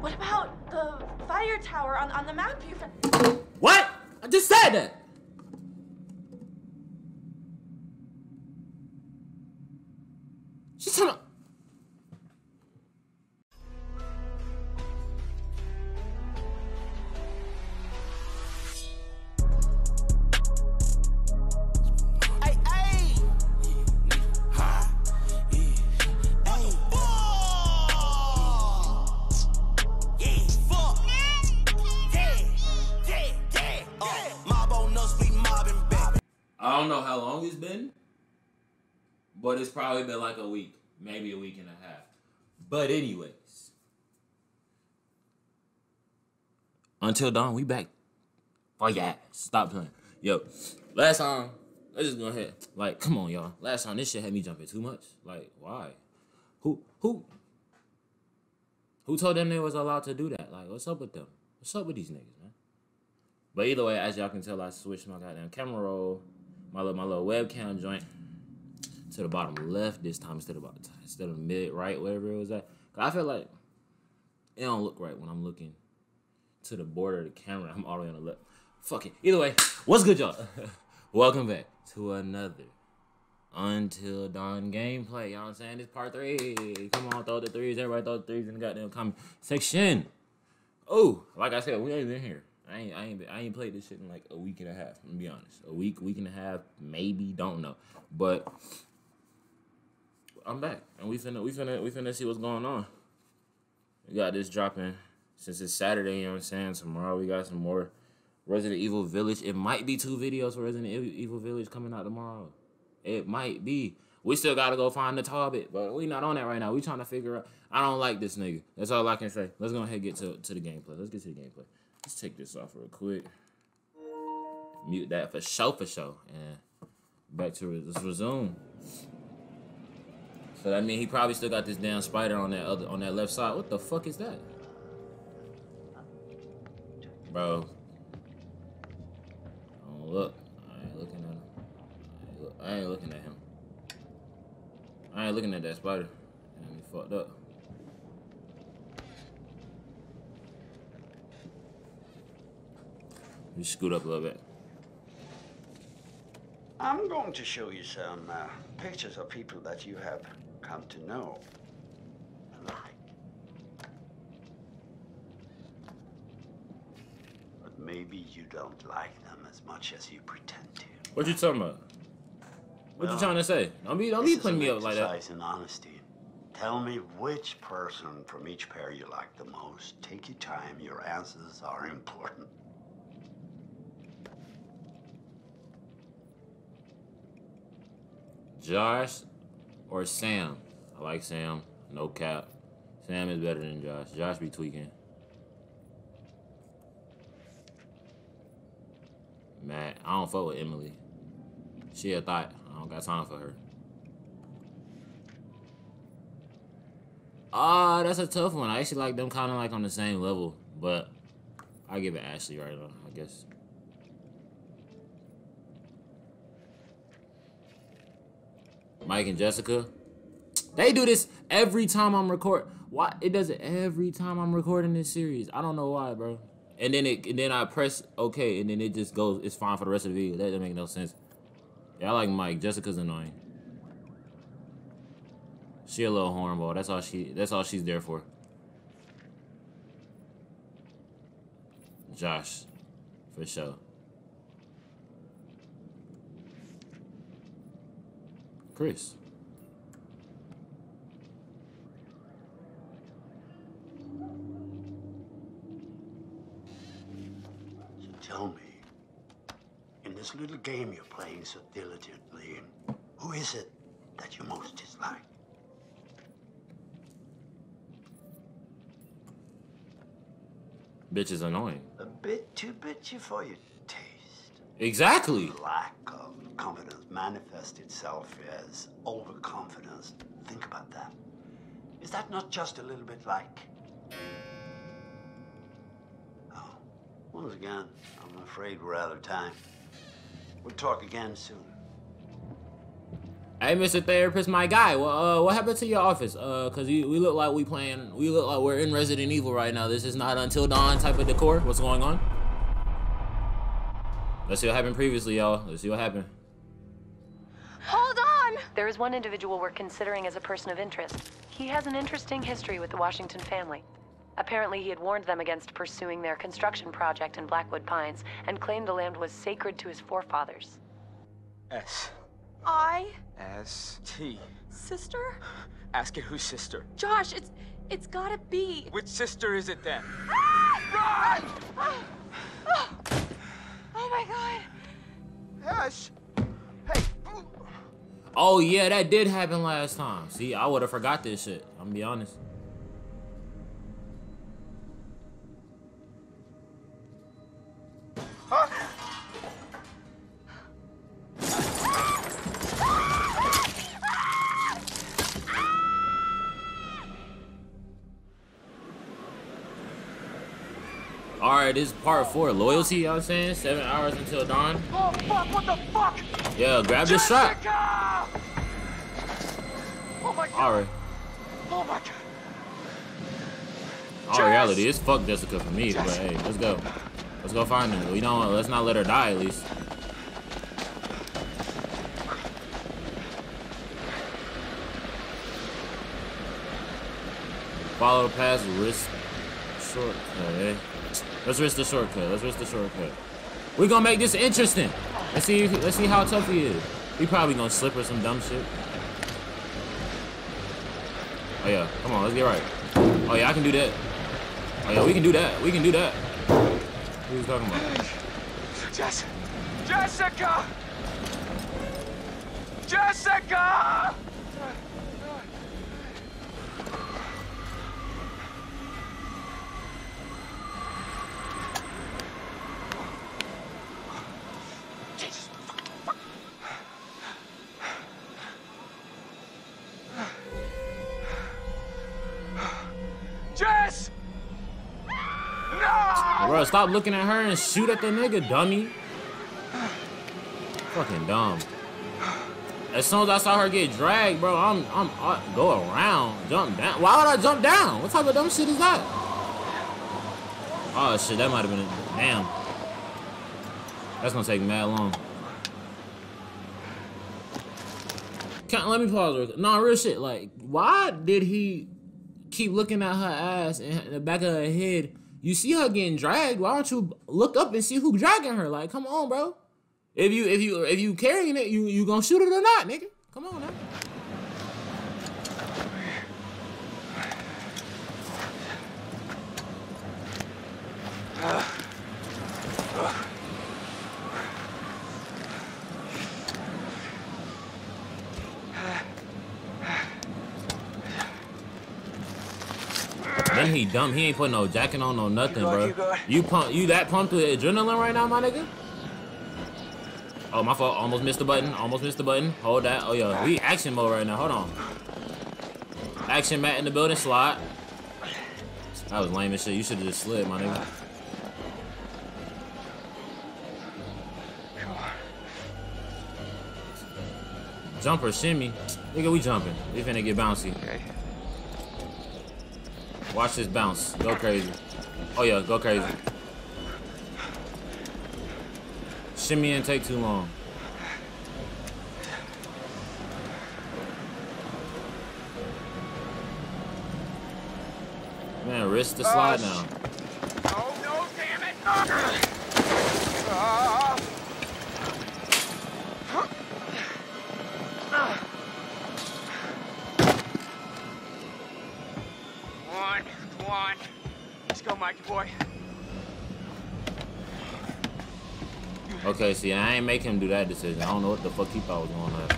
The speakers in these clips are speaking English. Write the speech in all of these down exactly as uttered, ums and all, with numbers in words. What about the fire tower on, on the map you found? What? I just said that! She's trying to... I don't know how long it's been, but it's probably been like a week, maybe a week and a half. But anyways, Until Dawn, we back. Oh yeah, stop playing. Yo, last time, let's just go ahead. Like, come on, y'all. Last time, this shit had me jumping too much. Like, why? Who, who, who told them they was allowed to do that? Like, what's up with them? What's up with these niggas, man? But either way, as y'all can tell, I switched my goddamn camera roll. My little, my little webcam joint to the bottom left this time instead of instead of mid right, whatever it was at. Cause I feel like it don't look right when I'm looking to the border of the camera. I'm all the way on the left. Fuck it. Either way, what's good, y'all? Welcome back to another Until Dawn gameplay. Y'all, I'm saying it's part three. Come on, throw the threes. Everybody throw the threes in the goddamn comment section. Oh, like I said, we ain't been here. I ain't, I ain't, I ain't played this shit in like a week and a half. I'm gonna be honest, a week, week and a half, maybe, don't know. But I'm back, and we finna, we finna, we finna see what's going on. We got this dropping since it's Saturday. You know what I'm saying? Tomorrow we got some more Resident Evil Village. It might be two videos for Resident Evil Village coming out tomorrow. It might be. We still gotta go find the target, but we not on that right now. We trying to figure out. I don't like this nigga. That's all I can say. Let's go ahead and get to to the gameplay. Let's get to the gameplay. Let's take this off real quick. Mute that for show, for show. And back to it. Let's resume. So that means he probably still got this damn spider on that other on that left side. What the fuck is that? Bro. I don't look. I ain't looking at him. I ain't, look, I ain't looking at him. I ain't looking at that spider. Damn, he fucked up. You scoot up a little bit. I'm going to show you some uh, pictures of people that you have come to know and like. But maybe you don't like them as much as you pretend to. What you talking about? What well, you trying to say? Don't be, don't be putting me up like that. This is an exercise in honesty. Tell me which person from each pair you like the most. Take your time. Your answers are important. Josh or Sam? I like Sam. No cap. Sam is better than Josh. Josh be tweaking. Matt. I don't fuck with Emily. She a thought. I don't got time for her. Ah, oh, that's a tough one. I actually like them kind of like on the same level, but I give it Ashley right now, I guess. Mike and Jessica, they do this every time I'm record. Why it does it every time I'm recording this series? I don't know why, bro. And then it, and then I press okay, and then it just goes. It's fine for the rest of the video. That doesn't make no sense. Yeah, I like Mike. Jessica's annoying. She a little hornball. That's all she. That's all she's there for. Josh, for sure. Chris. So tell me, in this little game you're playing so diligently, who is it that you most dislike? Bitch is annoying. A bit too bitchy for your taste. Exactly. Lack of confidence manifests itself as overconfidence. Think about that. Is that not just a little bit like... Oh, once again, I'm afraid we're out of time. We'll talk again soon. Hey, Mister Therapist, my guy. Well, uh, what happened to your office? Uh, cause we, we look like we playing. We look like we're in Resident Evil right now. This is not Until Dawn type of decor. What's going on? Let's see what happened previously, y'all. Let's see what happened. Hold on. There is one individual we're considering as a person of interest. He has an interesting history with the Washington family. Apparently, he had warned them against pursuing their construction project in Blackwood Pines and claimed the land was sacred to his forefathers. S. I. S. T. Sister? Ask it whose sister. Josh, it's it's gotta be. Which sister is it then? Ah! Run! Oh, oh. Oh my God. Ash. Hey. Oh yeah, that did happen last time. See, I would have forgot this shit. I'm gonna be honest. Alright, this is part four. Loyalty, you know what I'm saying? Seven hours until dawn. Oh, fuck, what the fuck? Yeah, grab this shot. Oh my God. Alright. Oh my God. All reality, it's fuck Jessica for me, Jess. But hey, let's go. Let's go find her. We don't, let's not let her die, at least. Follow the path, risk shortcut, eh? Let's risk the shortcut. Let's risk the shortcut. We're gonna make this interesting. Let's see. Let's see how tough he is. He probably gonna slip or some dumb shit. Oh yeah. Come on. Let's get right. Oh yeah. I can do that. Oh yeah. We can do that. We can do that. Who was talking about? Jess. Jessica. Jessica. Bro, stop looking at her and shoot at the nigga, dummy. Fucking dumb. As soon as I saw her get dragged, bro, I'm, I'm, I go around, jump down. Why would I jump down? What type of dumb shit is that? Oh shit, that might have been a damn. That's gonna take mad long. Can't let me pause. No, real shit. Like, why did he keep looking at her ass and the back of her head? You see her getting dragged. Why don't you look up and see who dragging her? Like, come on, bro. If you if you if you carrying it, you you gonna shoot it or not, nigga? Come on now. Uh, uh. Then he dumb. He ain't put no jacket on, no nothing, going, bro. You pump, you that pumped with adrenaline right now, my nigga? Oh, my fault. Almost missed the button. Almost missed the button. Hold that. Oh yeah, we action mode right now. Hold on. Action Matt in the building slot. That was lame as shit. You should have just slid, my nigga. Jumper, shimmy, nigga. We jumping. We finna get bouncy. Okay. Watch this bounce. Go crazy. Oh yeah, go crazy. Shimmy and take too long. Man, risk the slide now. Oh no, damn it! Uh. Let's go, Mikey boy. Okay, see, I ain't make him do that decision. I don't know what the fuck he thought was going on.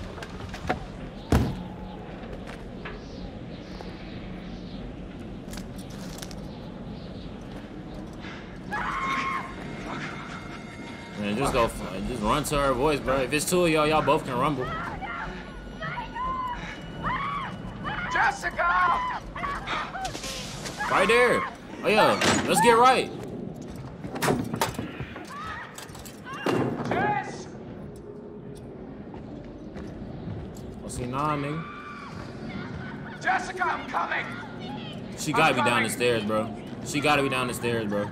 Man, just go, just run to her voice, bro. If it's two of y'all, y'all both can rumble. Jessica! Right there. Oh yeah, let's get right. Yes. What's climbing. Jessica, I'm coming. She gotta I'm be coming. down the stairs, bro. She gotta be down the stairs, bro.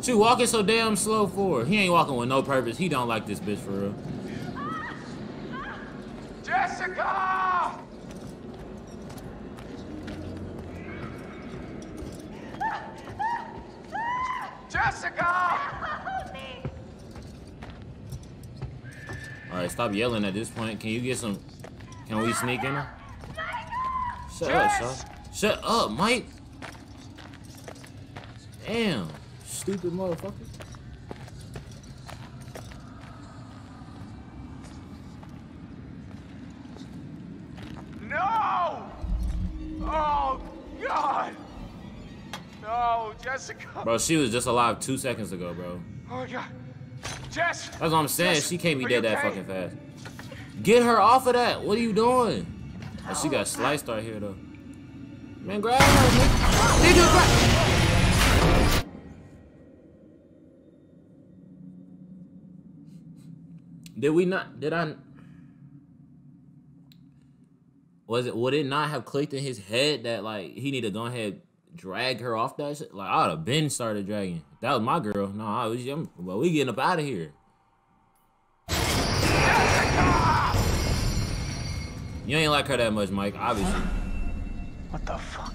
She walking so damn slow forward. He ain't walking with no purpose. He don't like this bitch for real. Jessica! Jessica! Help me! All right, stop yelling at this point. Can you get some? Can we sneak in her? Shut Jess. up, Shaw. Shut up, Mike. Damn. Stupid motherfucker. No! Oh, God! No, Jessica. Bro, she was just alive two seconds ago, bro. Oh, God. Jess! That's what I'm saying. Jess, she can't be dead that okay? fucking fast. Get her off of that. What are you doing? Oh, she got sliced right here, though. Man, grab her. Nigga, grab her. Did we not, did I, was it, would it not have clicked in his head that, like, he needed to go ahead drag her off that shit? Like, I would have been started dragging. That was my girl. No, I was, I'm, well, we getting up out of here. You ain't like her that much, Mike, obviously. What the fuck?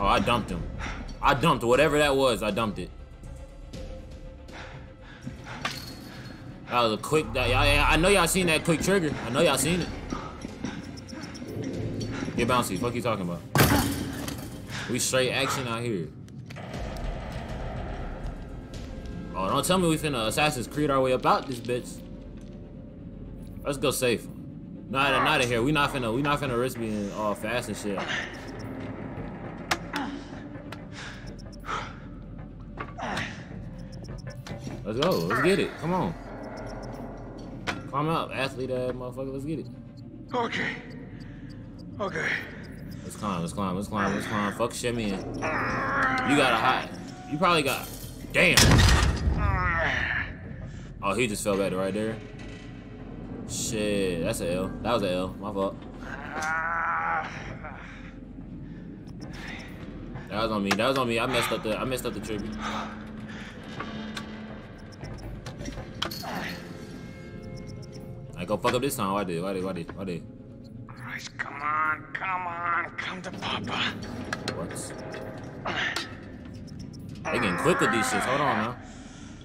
Oh, I dumped him. I dumped whatever that was. I dumped it. That was a quick. That, I, I know y'all seen that quick trigger. I know y'all seen it. Get bouncy. Fuck you talking about? We straight action out here. Oh, don't tell me we finna Assassin's Creed our way up out this bitch. Let's go safe. Not out of here. We not finna. We not finna risk being all fast and shit. Let's go. Let's get it. Come on. Climb up, athlete ass motherfucker. Let's get it. Okay. Okay. Let's climb. Let's climb. Let's climb. Let's climb. Fuck shit, man. You gotta hide. You probably got. Damn. Oh, he just fell back right there. Shit. That's an L. That was an L. My fault. That was on me. That was on me. I messed up the. I messed up the tribute. I go fuck up this time. Why did? Why did? Why did? Why did? Christ, come on, come on, come to Papa. Works. They getting quick with these shits. Hold on now.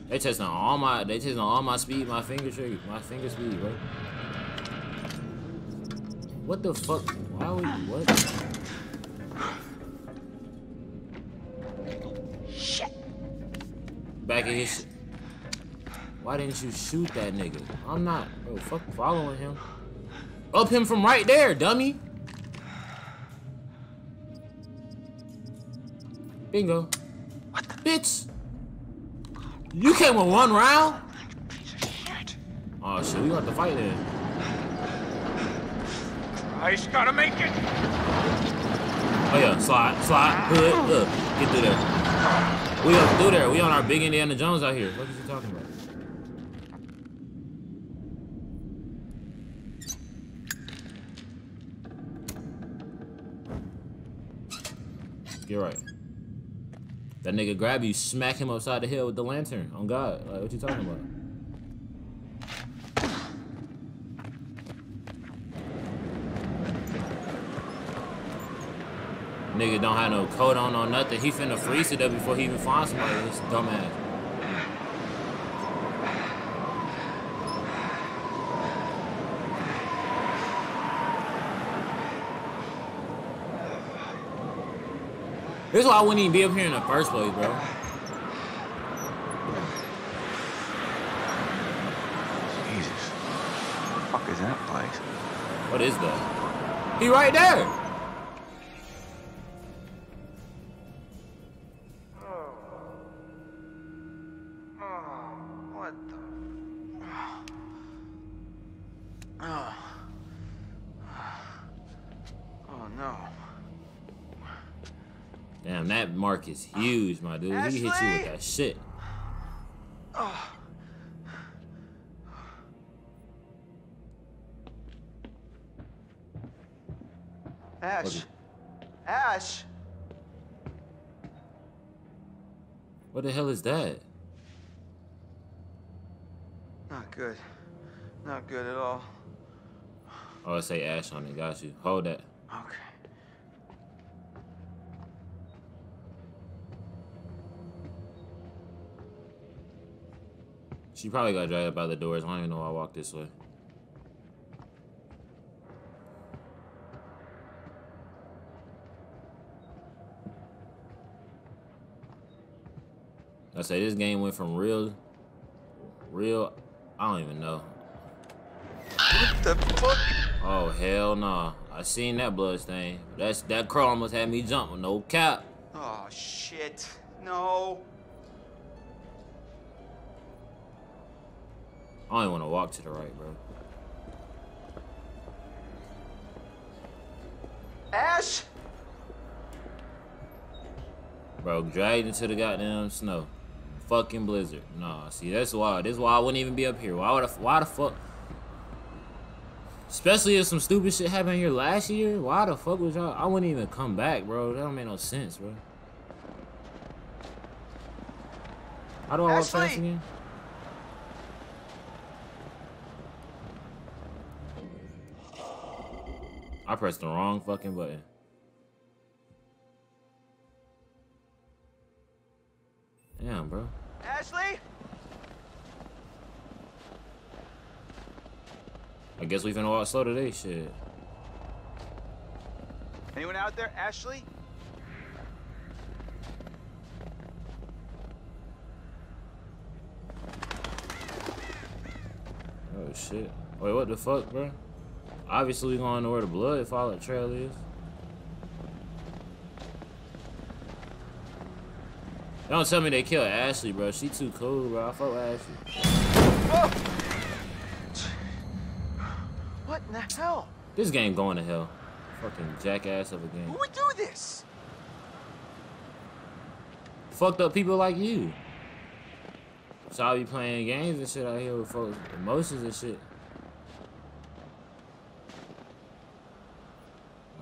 They testing all my. They testing all my speed. My finger trigger. My finger speed, right? What the fuck? Why would you? What? Shit. Back in his. Why didn't you shoot that nigga? I'm not, bro, fuck following him. Up him from right there, dummy. Bingo. What the bitch? You came with one round? Piece of shit. Oh shit, we got to fight then. I just gotta make it. Oh yeah, slide, slide, hood, look, get through there. We up through there, we on our big Indiana Jones out here. What are you talking about? You're right. That nigga grab you, smack him upside the head with the lantern. On God, like, what you talking about? Nigga don't have no coat on or nothing. He finna freeze to death before he even finds somebody. This dumbass. This is why I wouldn't even be up here in the first place, bro. Jesus. What the fuck is that place? What is that? He right there! Oh. Oh, what the... Oh. Oh, no. Damn, that mark is huge, my dude. Ashley? He hit you with that shit. Oh. Ash. Ash. What the hell is that? Not good. Not good at all. Oh, I say Ash on it. Got you. Hold that. Okay. She probably got dragged up by the doors. I don't even know why I walked this way. I say this game went from real, real, I don't even know. What the fuck? Oh, hell nah. I seen that blood stain. That's, that crow almost had me jump with no cap. Oh, shit. No. I only want to walk to the right, bro. Ash! Bro, dragged into the goddamn snow. Fucking blizzard. Nah, see, that's why. This is why I wouldn't even be up here. Why would I, why the fuck? Especially if some stupid shit happened here last year. Why the fuck was y'all? I wouldn't even come back, bro. That don't make no sense, bro. How do I walk past again? I pressed the wrong fucking button. Damn, bro. Ashley? I guess we finna walk slow today, shit. Anyone out there, Ashley? Oh, shit. Wait, what the fuck, bro? Obviously, we going to where the blood follow trail is. Don't tell me they killed Ashley, bro. She too cool, bro. I fuck with Ashley. What in the hell? This game going to hell. Fucking jackass of a game. Who would do this? Fucked up people like you. So I be playing games and shit out here with folks' emotions and shit.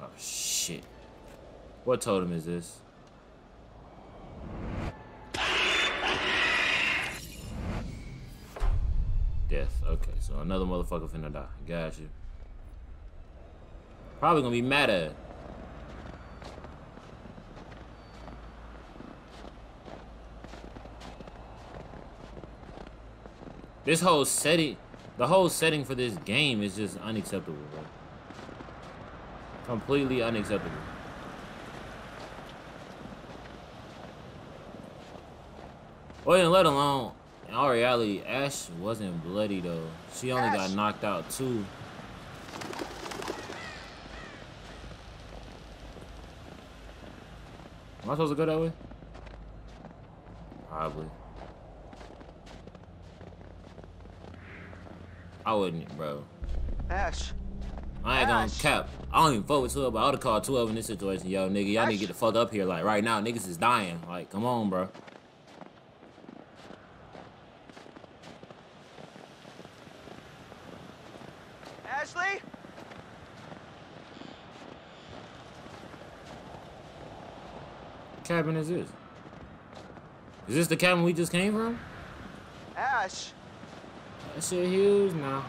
Oh, shit. What totem is this? Death. Okay, so another motherfucker finna die. Gotcha. Probably gonna be mad at it. This whole setting, the whole setting for this game is just unacceptable, bro. Completely unacceptable. Well, and let alone. In all reality, Ash wasn't bloody though. She only Ash. got knocked out too. Am I supposed to go that way? Probably. I wouldn't, bro. Ash. I ain't Ash. gonna cap. I don't even fuck with twelve, but I would've called twelve in this situation. Yo, nigga, y'all need to get the fuck up here. Like, right now, niggas is dying. Like, come on, bro. Cabin is this? Is this the cabin we just came from? Ash. That shit huge now.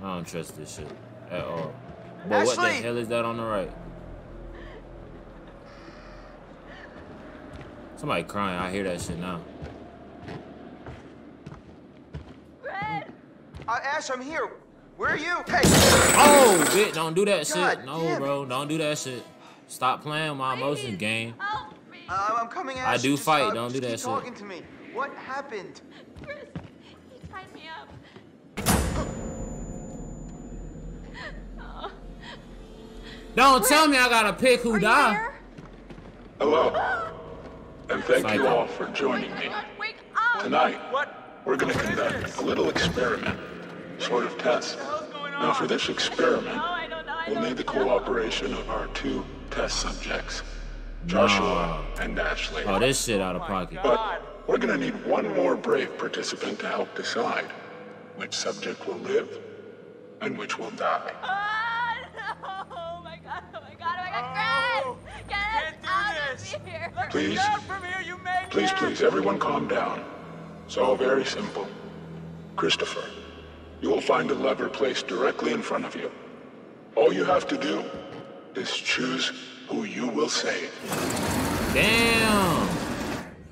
I don't trust this shit at all. But Ashley. What the hell is that on the right? Somebody crying. I hear that shit now. Red. Uh, Ash, I'm here. Where are you? Hey. Oh, bitch, don't do that God shit. No, bro, don't do that shit. Stop playing with my emotions, game. Uh, I'm coming at I do fight, just, uh, don't do that shit. Talking to me. What happened? Chris, he tied me up. Oh. Don't Chris, tell me I gotta pick who died. Hello. And thank Psycho. you all for joining me. Wake up. Tonight, what? we're gonna conduct a little experiment. Sort of test. Now for this experiment, we'll need the cooperation of our two test subjects, Joshua no. and Ashley. Oh, this shit out of pocket. But we're gonna need one more brave participant to help decide which subject will live and which will die. Oh, no. Oh my god, oh my god, oh my god, oh, Chris! Get can't us out this. Of here! Please, from here, you made please, it. please, everyone calm down. It's all very simple. Christopher, you will find a lever placed directly in front of you. All you have to do is choose who you will save. Damn!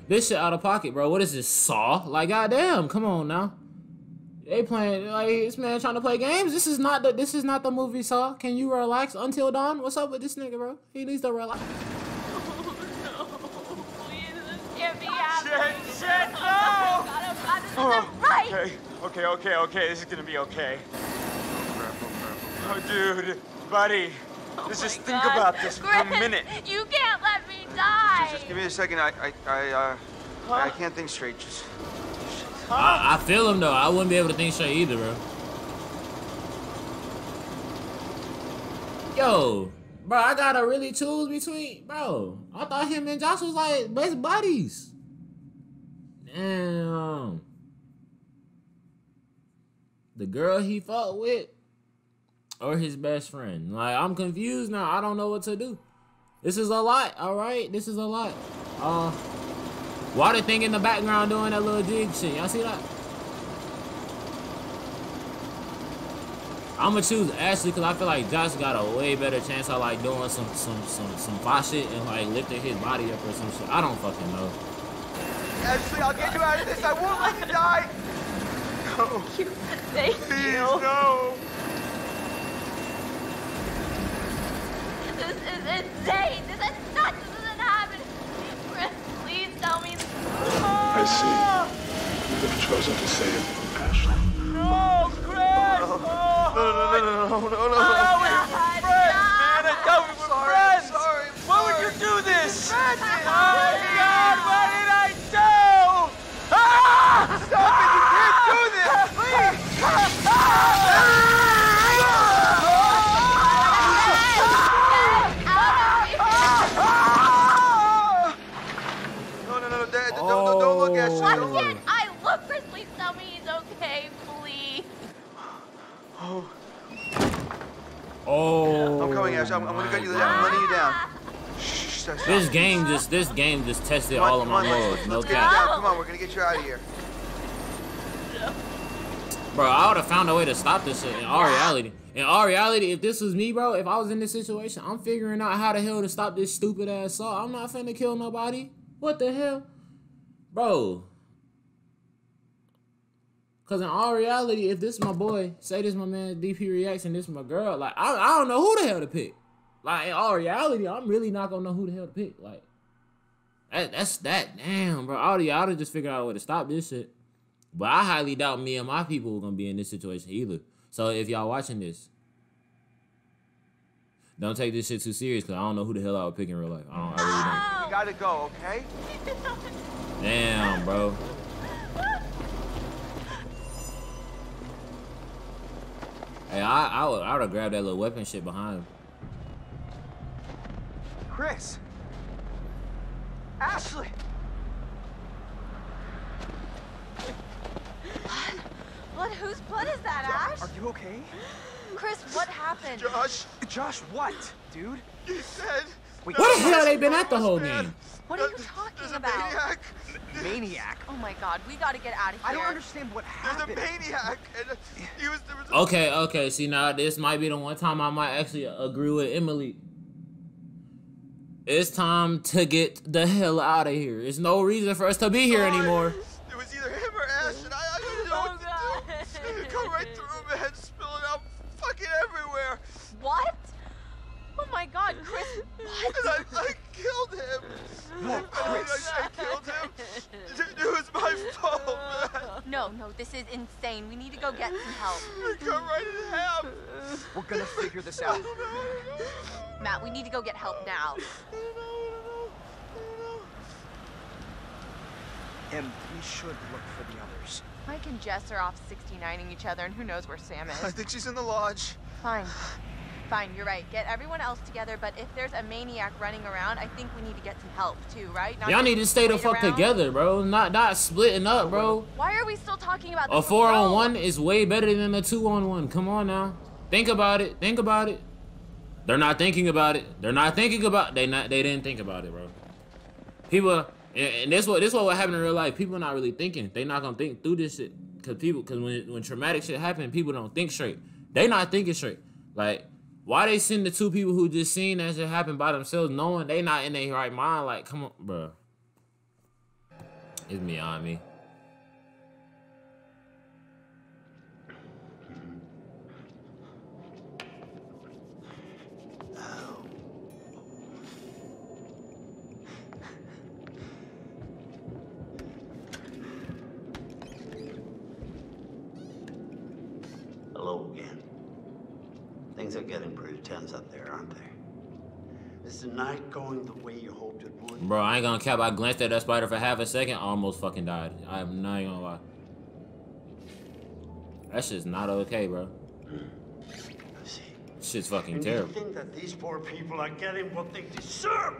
This shit out of pocket, bro. What is this, Saw? Like, goddamn, come on now. They playing, like, this man trying to play games? This is not the, this is not the movie Saw. Can you relax? Until Dawn? What's up with this nigga, bro? He needs to relax. Oh, no. Please, this can't be happening. Shit, shit, no! Oh, God, oh, right. Okay, okay, okay, okay. This is gonna be okay. Oh, dude, buddy. Oh Let's just think God. about this Chris, for a minute. You can't let me die. Just, just give me a second. I, I, I, uh, huh? I can't think straight. Just. Huh? I, I feel him though. I wouldn't be able to think straight either, bro. Yo, bro, I gotta really choose between, bro. I thought him and Josh was like best buddies. Damn. The girl he fought with. Or his best friend. Like, I'm confused now. I don't know what to do. This is a lot, all right? This is a lot. Uh, water thing in the background doing that little jig shit. Y'all see that? I'm gonna choose Ashley because I feel like Josh got a way better chance of, like, doing some, some, some, some fast shit and, like, lifting his body up or some shit. I don't fucking know. Ashley, I'll get you out of this. I won't let you die. No. Thank you. Please, no. This is insane! This is not, this doesn't happen! Chris, please tell me this. Oh. I see. You have chosen to save Ashley. No, Chris! Oh. No, no, no, no, no, no, no. Oh, I was with friends, man! I thought we were sorry, friends! Sorry, sorry. Why would you do this? Oh, my God! What did I do? Ah! Stop it! You can't do this! Please! Ah! Ah! Why can't I look, Chris? Please tell me he's okay, please. Oh. Oh. I'm coming, Ash. I'm, I'm gonna cut you down. I'm letting you down. Shh. Stop, stop. This game just, this game just tested on, all of my morals. No cap. Come on, we're gonna get you out of here. Bro, I would have found a way to stop this shit. In all reality, in all reality, if this was me, bro, if I was in this situation, I'm figuring out how the hell to stop this stupid ass Saw. I'm not finna kill nobody. What the hell? Bro, cause in all reality, if this is my boy, say this my man D P Reacts and this my girl, like I, I don't know who the hell to pick. Like in all reality, I'm really not gonna know who the hell to pick. Like that, that's that. Damn, bro, all y'all to just figure out a way to stop this shit. But I highly doubt me and my people are gonna be in this situation either. So if y'all watching this, don't take this shit too serious, cause I don't know who the hell I would pick in real life. I don't. I really don't. You gotta go, okay? Damn, bro. Hey, I, I would, I would have grabbed that little weapon shit behind him. Chris, Ashley. Blood, blood. Whose blood is that, Josh? Ash? Are you okay? Chris, what happened? Josh, Josh, what, dude? You said. Wait, what the hell have they been at the whole game? What are you talking about? Maniac. Maniac? Oh my god, we gotta get out of here. I don't understand what happened. There's a maniac. And he was, there was a okay, okay, see now this might be the one time I might actually agree with Emily. It's time to get the hell out of here. There's no reason for us to be here anymore. It was either him or Ash and I, I didn't know oh what god. to do. Come right through my head, spilling out fucking everywhere. What? Oh my god, Chris, what? And I, I killed him. What, Chris? I, I killed him. It, it was my fault, man. No, no, this is insane. We need to go get some help. I got right in half. We're gonna figure this out. I don't know, I don't know. Matt, we need to go get help now. I don't know, I don't know, I don't know. And we should look for the others. Mike and Jess are off sixty-nining each other, and who knows where Sam is. I think she's in the lodge. Fine. Fine, you're right. Get everyone else together, but if there's a maniac running around, I think we need to get some help, too, right? Y'all need to stay the fuck around. together, bro. Not not splitting up, bro. Why are we still talking about this? A four on one is way better than a two on one. Come on, now. Think about it. Think about it. They're not thinking about it. They're not thinking about They not. They didn't think about it, bro. People... And this what this what would happen in real life. People are not really thinking. They not gonna think through this shit. Cause people, cause when when traumatic shit happen, people don't think straight. They not thinking straight. Like, why they send the two people who just seen that shit happen by themselves, knowing they not in their right mind? Like, come on, bro. It's beyond me. Things are getting pretty tense up there, aren't they? Is it not going the way you hoped it would? Bro, I ain't gonna cap. I glanced at that spider for half a second. I almost fucking died. I'm not even gonna lie. That shit's not okay, bro. I see. Shit's fucking and terrible. Do you think that these poor people are getting what they deserve?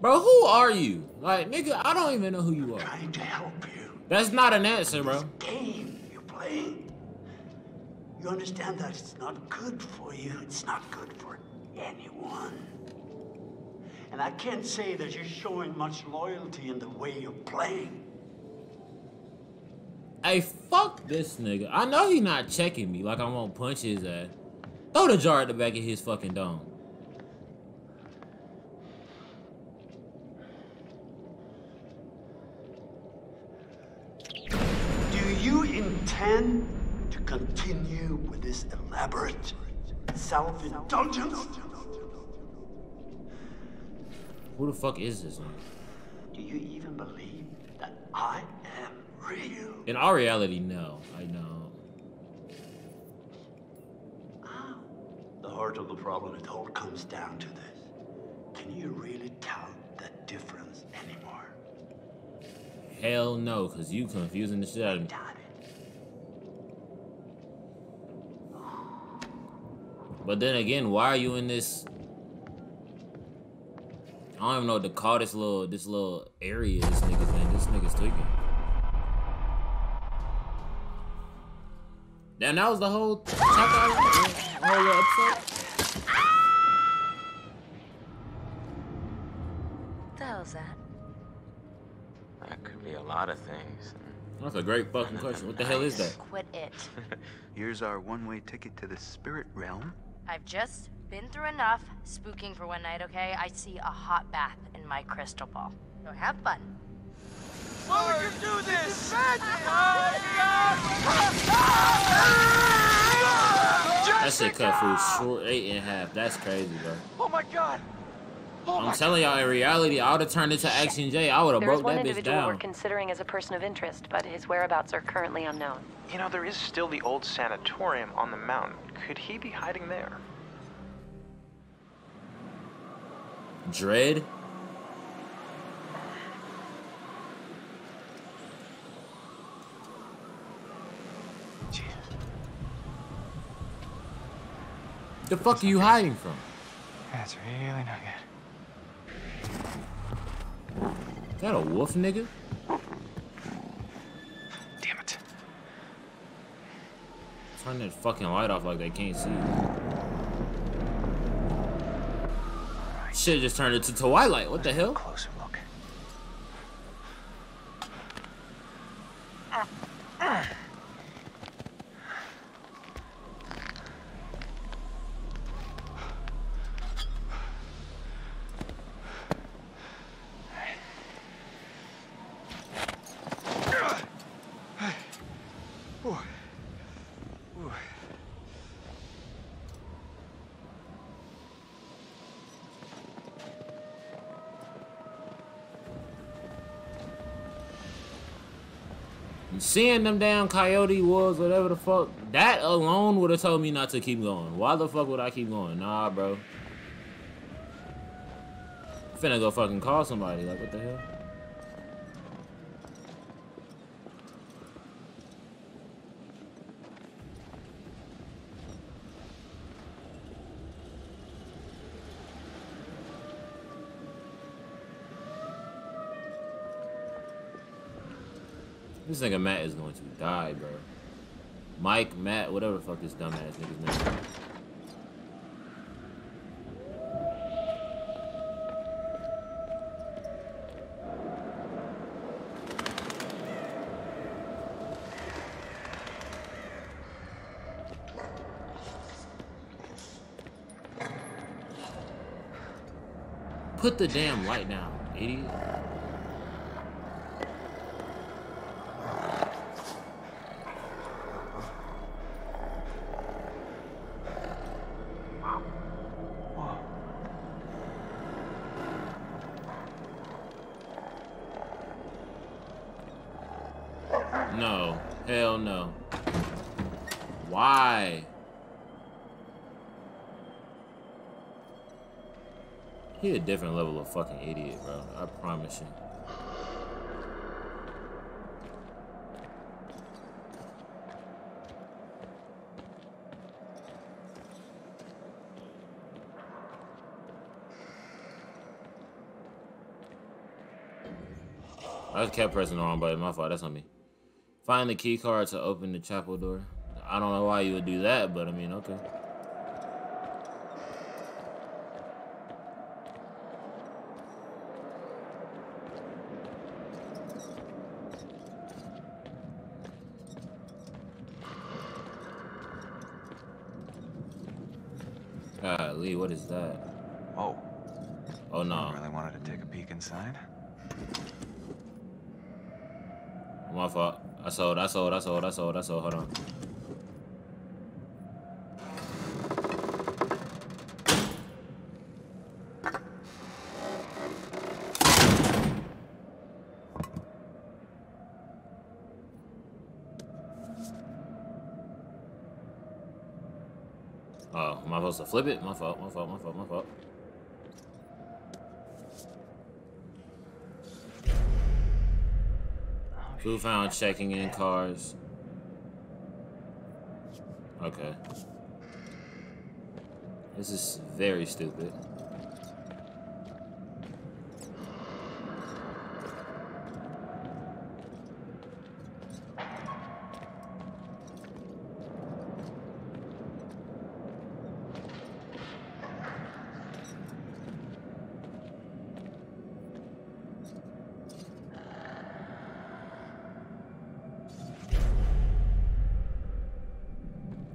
Bro, who are you? Like, nigga, I don't even know who you are. I'm trying to help you. That's not an answer, bro. This game you're playing. You understand that it's not good for you. It's not good for anyone. And I can't say that you're showing much loyalty in the way you're playing. Hey, fuck this nigga. I know he not checking me like I'm gonna punch his ass. Throw the jar at the back of his fucking dome. Intend to continue with this elaborate self-indulgence? Who the fuck is this man? Do you even believe that I am real? In our reality, no. I know. Ah, the heart of the problem it all comes down to this. Can you really tell the difference anymore? Hell no, because you confusing the shit out of me. But then again, why are you in this? I don't even know what to call this little this little area this nigga's in. This nigga's tweaking. Damn, that was the whole chapter, the whole episode. What the hell's that? That could be a lot of things. That's a great fucking question. What the hell is that? Quit it. Here's our one-way ticket to the spirit realm. I've just been through enough spooking for one night, okay? I see a hot bath in my crystal ball. So have fun. Oh, you can do this! That shit cut food short eight and a half. That's crazy, bro. Oh my god! Oh I'm my telling y'all, in reality, I would have turned into Action Jay. I would have broke that bitch down. There is one individual we're considering as a person of interest, but his whereabouts are currently unknown. You know, there is still the old sanatorium on the mountain. Could he be hiding there? Dread? Jeez. The fuck That's are you okay. hiding from? That's really not good. Is that a wolf, nigga? Damn it. Turn that fucking light off like they can't see. Right. Shit just turned into Twilight. What Let's the hell? Closer look. Uh, uh. Seeing them down coyote wolves, whatever the fuck, that alone would have told me not to keep going. Why the fuck would I keep going? Nah, bro. I'm finna go fucking call somebody. Like, what the hell? This nigga Matt is going to die, bro. Mike, Matt, whatever the fuck this dumbass nigga's name is. Put the damn light down, idiot. No, hell no. Why? He a different level of fucking idiot, bro. I promise you. I just kept pressing the wrong button. My fault. That's on me. Find the key card to open the chapel door. I don't know why you would do that, but I mean, okay. Golly, what is that? Oh. Oh no. I really wanted to take a peek inside. My fault. I sold, I sold, I sold, I sold, I sold. Hold on. Oh, am I supposed to flip it? My fault, my fault, my fault, my fault. Who found checking in cars? Okay. This is very stupid.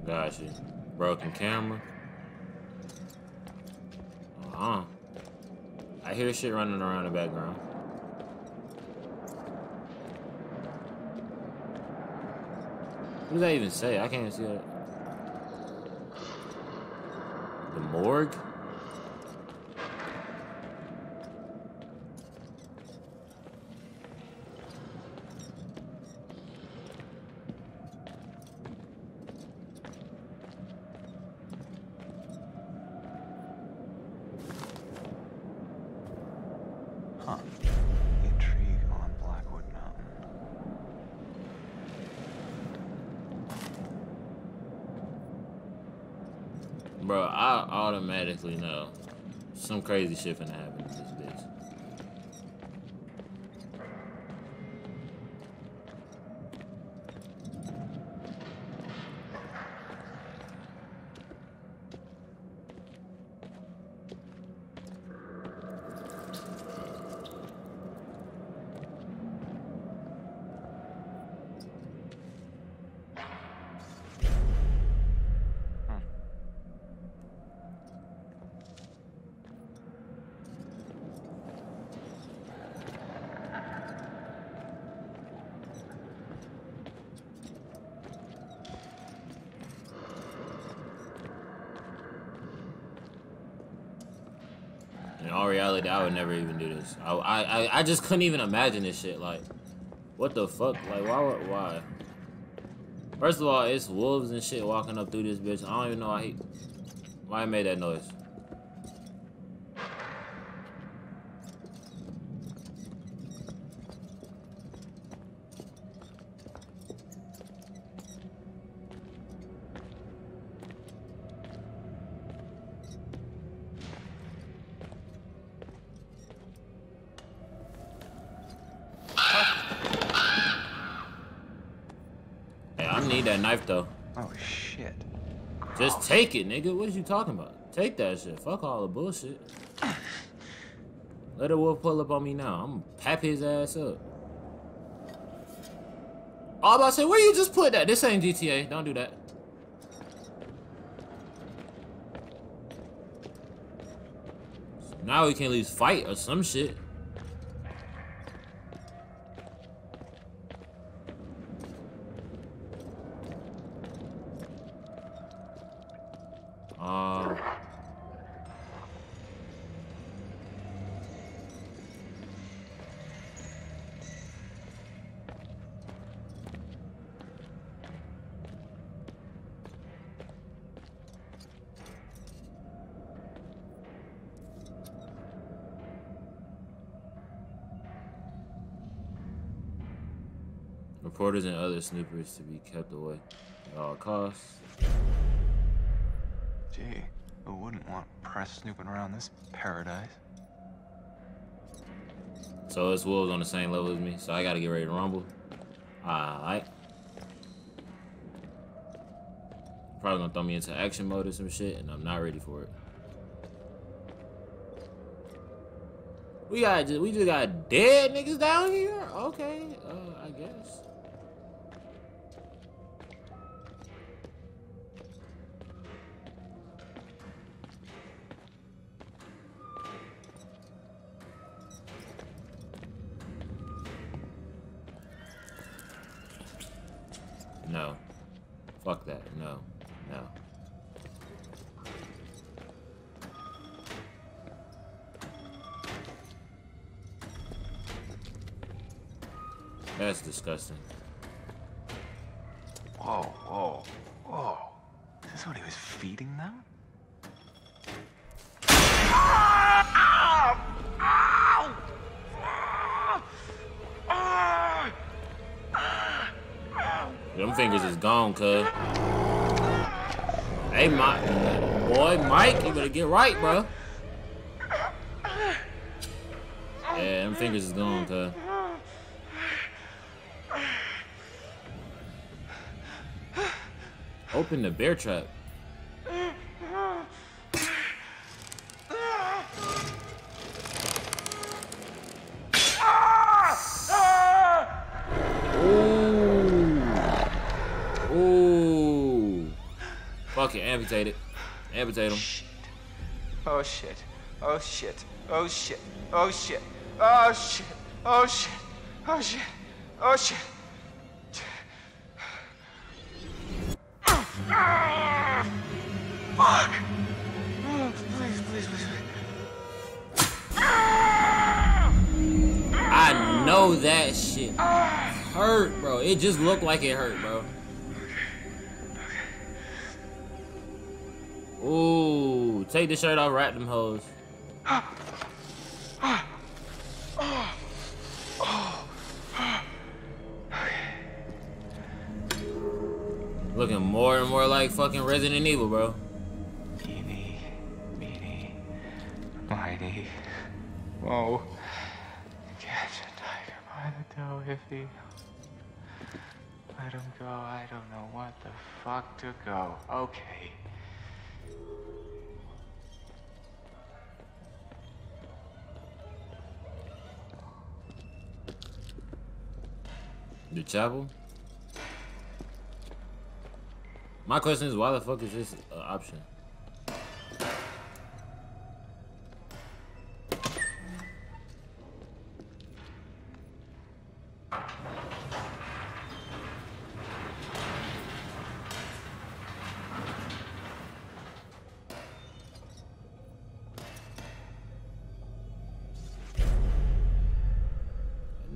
Gotcha. Broken camera. Uh-huh. I hear shit running around the background. What does that even say? I can't even see that. The morgue? Huh. Intrigue on Blackwood Mountain. Bro, I automatically know some crazy shit finna happen to this bitch. In all reality, I would never even do this. I, I, I just couldn't even imagine this shit. Like, What the fuck? Like, why? Why? First of all, it's wolves and shit walking up through this bitch. I don't even know why he, why I made that noise. Though. Oh shit. Just take it, nigga. What are you talking about? Take that shit. Fuck all the bullshit. Let a wolf pull up on me now. I'm gonna pap his ass up. All about to say, where you just put that? This ain't G T A. Don't do that. So now we can at least fight or some shit. Reporters and other snoopers to be kept away at all costs. Gee, who wouldn't want press snooping around this paradise? So this wolves on the same level as me, so I gotta get ready to rumble. Alright. Probably gonna throw me into action mode or some shit, and I'm not ready for it. We got we just got dead niggas down here? Okay, uh, I guess. No. Fuck that. No. No. That's disgusting. Whoa, whoa, whoa. Is this what he was feeding them? Them fingers is gone, cuz. Hey, Mike. Boy, Mike, you better get right, bro. Yeah, them fingers is gone, cuz. Open the bear trap. Fucking amputate it. Amputate him. Oh shit. Oh shit. Oh shit. Oh shit. Oh shit. Oh shit. Oh shit. Oh shit. Fuck. Please, please, please. I know that shit hurt, bro. It just looked like it hurt, bro. Ooh, take the shirt off, wrap them hoes. Looking more and more like fucking Resident Evil, bro. Eeny, meeny, miny. Whoa. Catch a tiger by the toe, iffy. Let him go. I don't know what the fuck to go. Okay. The chapel? My question is, why the fuck is this an option?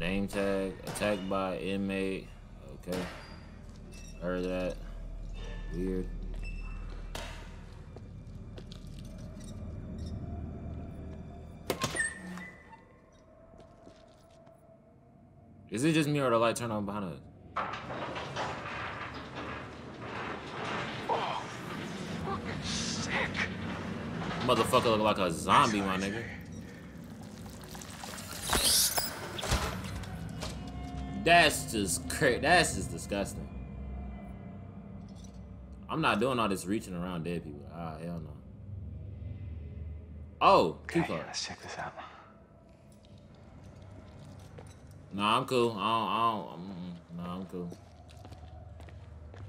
Name tag, attacked by inmate. Okay. Heard that. Weird. Is it just me or the light turned on behind us? Oh, fucking sick. Motherfucker look like a zombie, my nigga. That's just crazy. That's just disgusting. I'm not doing all this reaching around dead people. Ah, hell no. Oh, okay, yeah, let's check this out. Nah, I'm cool. I don't, I don't, nah, I'm cool.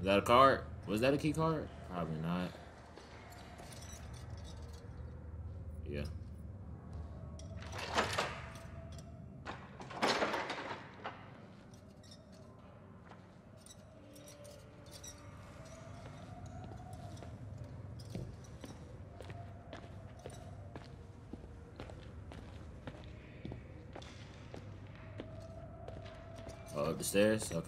Is that a card? Was that a key card? Probably not. Yeah. The stairs? Okay.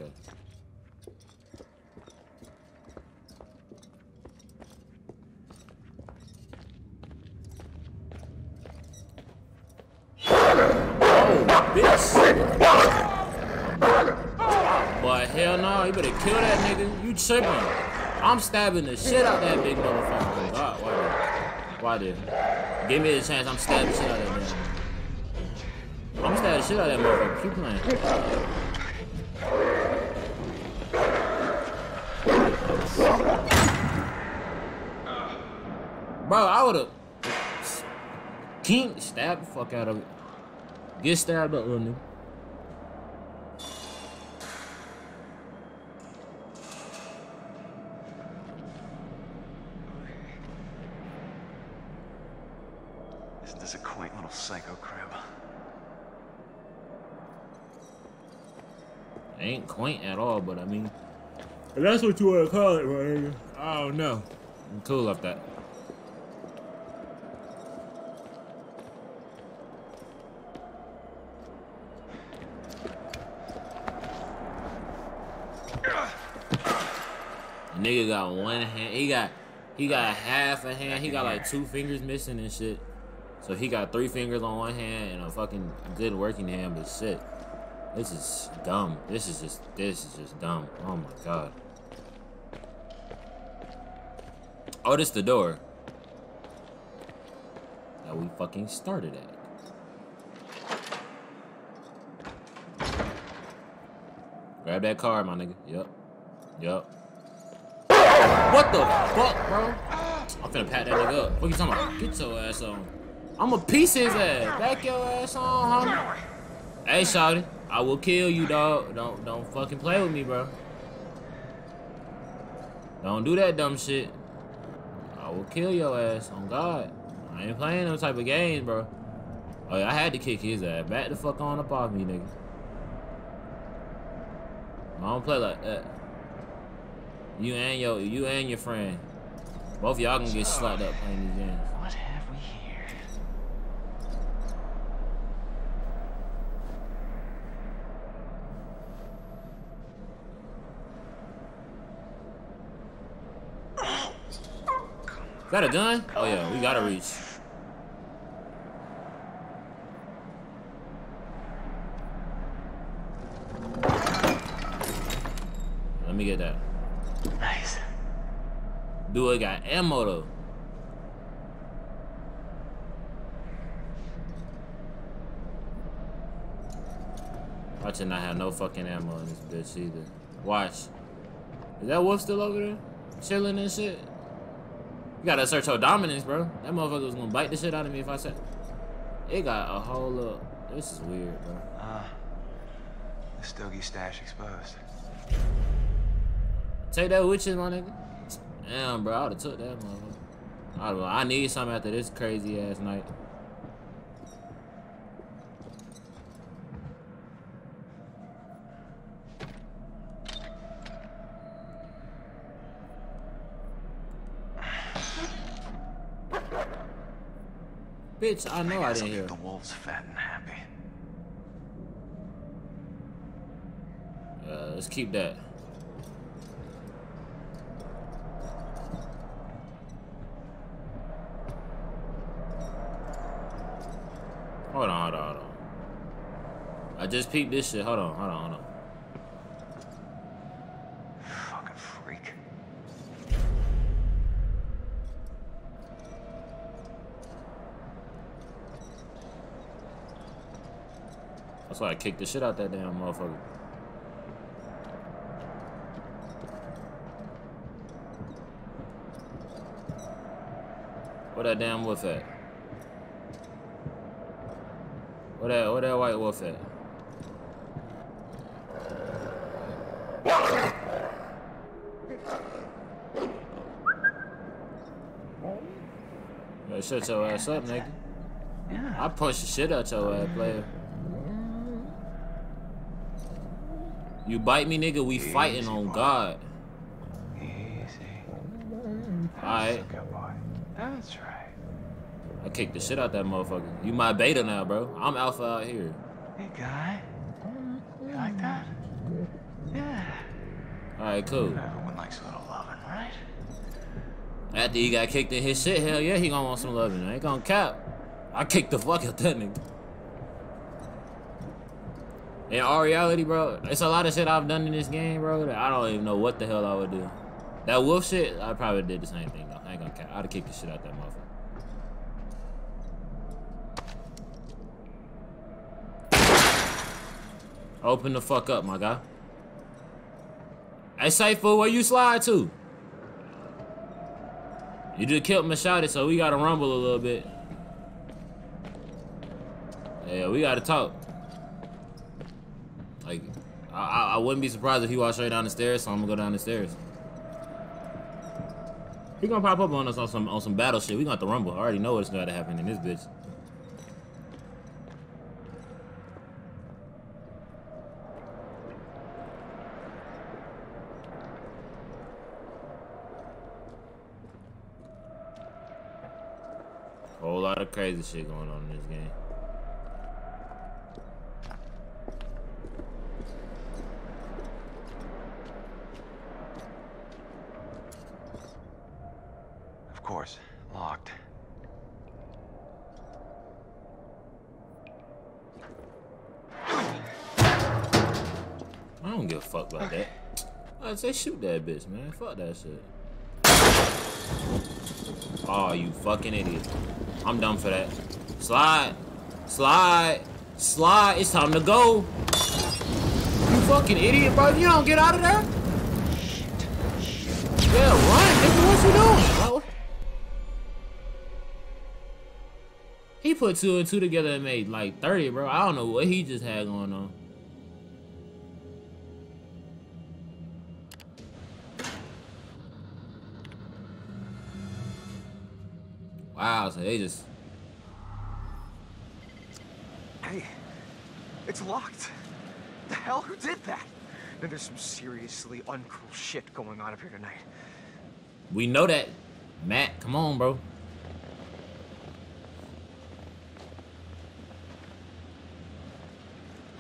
Oh, bitch! Boy, hell no, you better kill that nigga. You tripping. I'm stabbing the shit out that big motherfucker. God, why did? Why did? Give me the chance, I'm stabbing the shit out of that nigga. I'm stabbing the shit out of that motherfucker. Keep playing. Uh, Bro, I would've king stabbed the fuck out of it. Get stabbed up, little nigga. Isn't this a quaint little psycho crib? It ain't quaint at all, but I mean, and that's what you wanna call it, right? I don't know. I'm cool off that. Nigga got one hand. He got, he got half a hand. He got like two fingers missing and shit. So he got three fingers on one hand and a fucking good working hand. But shit, this is dumb. This is just, this is just dumb. Oh my god. Oh, this the door that we fucking started at. Grab that card, my nigga. Yep. Yep. What the fuck, bro? I'm finna pat that nigga up. What you talking about? Get your ass on. I'ma piece his ass. Back your ass on, homie. Hey, shawty. I will kill you, dog. Don't don't fucking play with me, bro. Don't do that dumb shit. I will kill your ass. On God. I ain't playing no type of games, bro. Oh, yeah, I had to kick his ass. Back the fuck on up off me, nigga. I don't play like that. You and your, you and your friend, both y'all can get so, slapped up playing these games. What have we here? Is that a gun? Oh yeah, we gotta reach. Let me get that. Nice. Dude, I got ammo though. I should not have no fucking ammo in this bitch either. Watch. Is that wolf still over there? Chilling and shit? You gotta search her dominance, bro. That motherfucker was gonna bite the shit out of me if I said. It got a whole little. This is weird, bro. Uh, the Stogie stash exposed. Take that with you, my nigga. Damn, bro, I would've took that motherfucker. I don't know, I need something after this crazy ass night. Bitch, I know I didn't hear. The wolves fat and happy. Let's keep that. Hold on, hold on, hold on. I just peeped this shit. Hold on, hold on, hold on. Fucking freak. That's why I kicked the shit out that damn motherfucker. Where that damn wolf at? Where that, where that white wolf at? Yo, shut your ass up, nigga. I push the shit out your ass, player. You bite me, nigga, we fighting on God. Alright. That's right. I kicked the shit out that motherfucker. You my beta now, bro. I'm alpha out here. Hey, guy. You like that? Yeah. All right, cool. Everyone likes a little loving, right? After he got kicked in his shit, hell yeah, he gonna want some loving. I ain't gonna cap. I kicked the fuck out that nigga. In all reality, bro, it's a lot of shit I've done in this game, bro, that I don't even know what the hell I would do. That wolf shit, I probably did the same thing, though. I ain't gonna cap. I'd have kicked the shit out that motherfucker. Open the fuck up, my guy. Hey, Seifu, where you slide to? You just killed Machado, so we gotta rumble a little bit. Yeah, we gotta talk. Like, I, I, I wouldn't be surprised if he walked straight down the stairs, so I'm gonna go down the stairs. He gonna pop up on us on some on some battle shit. We gonna have to rumble. I already know what's gonna happen in this bitch. Whole lot of crazy shit going on in this game. Of course, locked. I don't give a fuck about okay. that. I'd say shoot that bitch, man. Fuck that shit. Oh, you fucking idiot. I'm done for that. Slide. Slide. Slide. It's time to go. You fucking idiot, bro. You don't get out of there. Yeah, run. Nigga, what you doing, bro? He put two and two together and made like thirty, bro. I don't know what he just had going on. Wow, so they just... Hey, it's locked. The hell, who did that? Now, there's some seriously uncool shit going on up here tonight. We know that. Matt, come on, bro.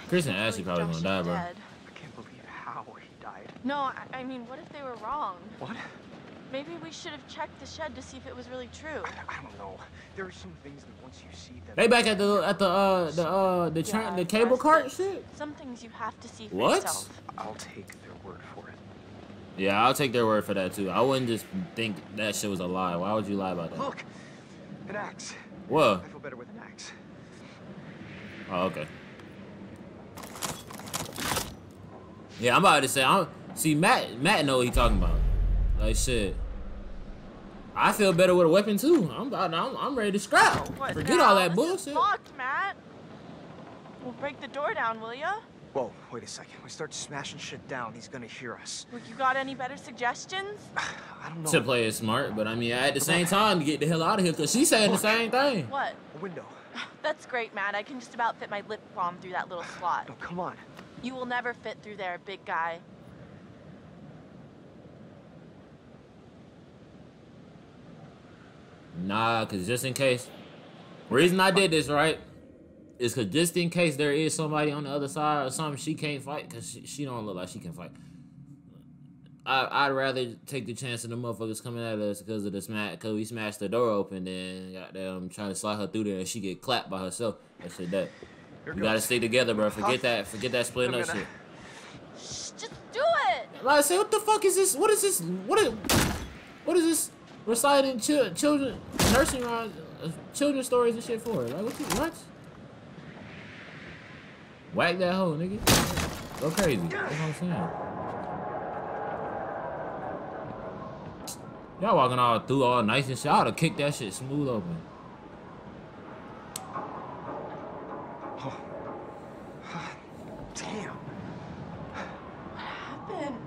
Chris and Ashley probably gonna die, bro. Dead. I can't believe how he died. No, I, I mean, what if they were wrong? What? Maybe we should have checked the shed to see if it was really true. I, I don't know. There are some things that once you see them. They back at the at the uh the uh the yeah, the cable cart shit. Some things you have to see for what? yourself. I'll take their word for it. Yeah, I'll take their word for that too. I wouldn't just think that shit was a lie. Why would you lie about that? Look, an axe. Whoa. I feel better with an axe. Oh, okay. Yeah, I'm about to say. I'm see Matt. Matt know what he's talking about. Like shit. I feel better with a weapon too. I'm I'm, I'm ready to scrap. What, Forget now? all that this bullshit. It's locked, Matt. We'll break the door down, will ya? Whoa, wait a second. We start smashing shit down. He's gonna hear us. Well, you got any better suggestions? I don't know. To play it smart, but I mean, at the same time, to get the hell out of here, cause she's saying Look. the same thing. What? A window. That's great, Matt. I can just about fit my lip balm through that little slot. No, come on. You will never fit through there, big guy. Nah, cause just in case. Reason I did this, right? is because just in case there is somebody on the other side or something she can't fight, because she, she don't look like she can fight. I, I'd rather take the chance of the motherfuckers coming at us because of the smash, because we smashed the door open and goddamn trying to slide her through there and she get clapped by herself. That shit that. You gotta stay together, bro. Forget huh? that. Forget that splitting up shit. Just do it. Like I said, what the fuck is this? What is this? What is? What is this? Reciting ch children, nursing rhymes, uh, children's stories and shit for it. Like what? The, what? Whack that hoe, nigga. Go crazy. That's what I'm saying. Y'all walking all through all nice and shit. I ought to kick that shit smooth open. Oh. Damn. What happened?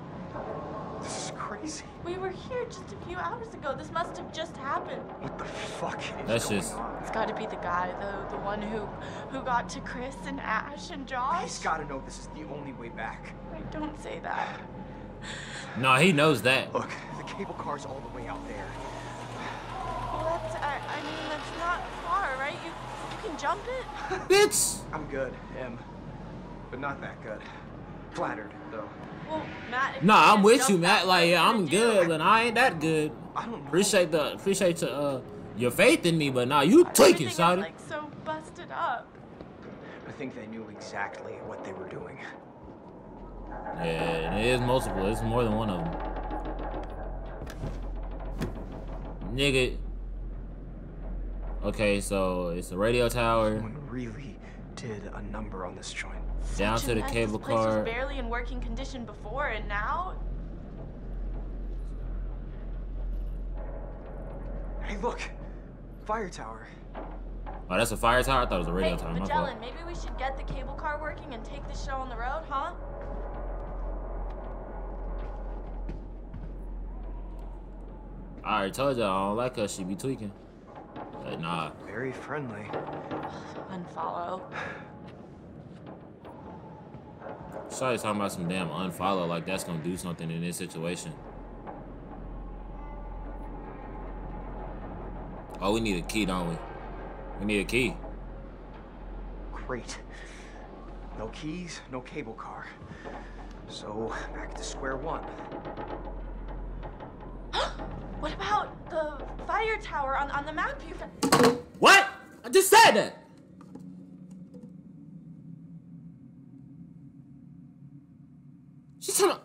This is crazy. We were here just a few hours ago. This must have just happened. What the fuck is going just... on? It's got to be the guy, though. The one who, who got to Chris and Ash and Josh. He's got to know this is the only way back. Wait, don't say that. No, he knows that. Look, the cable car's all the way out there. Well, that's, I, I mean, that's not far, right? You, you can jump it? Bitch! I'm good, Em. But not that good. Flattered, though. Well, Matt... Nah, I'm with you, Matt. Like, yeah, I'm good, but I ain't that good. I don't know. Appreciate the, appreciate the, uh, your faith in me, but nah, you take it, Shawty. Like, so busted up. I think they knew exactly what they were doing. Yeah, it is multiple. It's more than one of them. Nigga. Okay, so it's a radio tower. Someone really did a number on this joint. Down to the cable car. This place was barely in working condition before, and now. Hey, look, fire tower. Oh, that's a fire tower. I thought it was a radio hey, tower. Magellan, maybe we should get the cable car working and take this show on the road, huh? I already told y'all I don't like her. She be tweaking. But nah. Very friendly. Unfollow. Sorry, talking about some damn unfollow. Like that's gonna do something in this situation. Oh, we need a key, don't we? We need a key. Great. No keys, no cable car. So back to square one. What about the fire tower on, on the map you found? What? I just said that! She's trying to...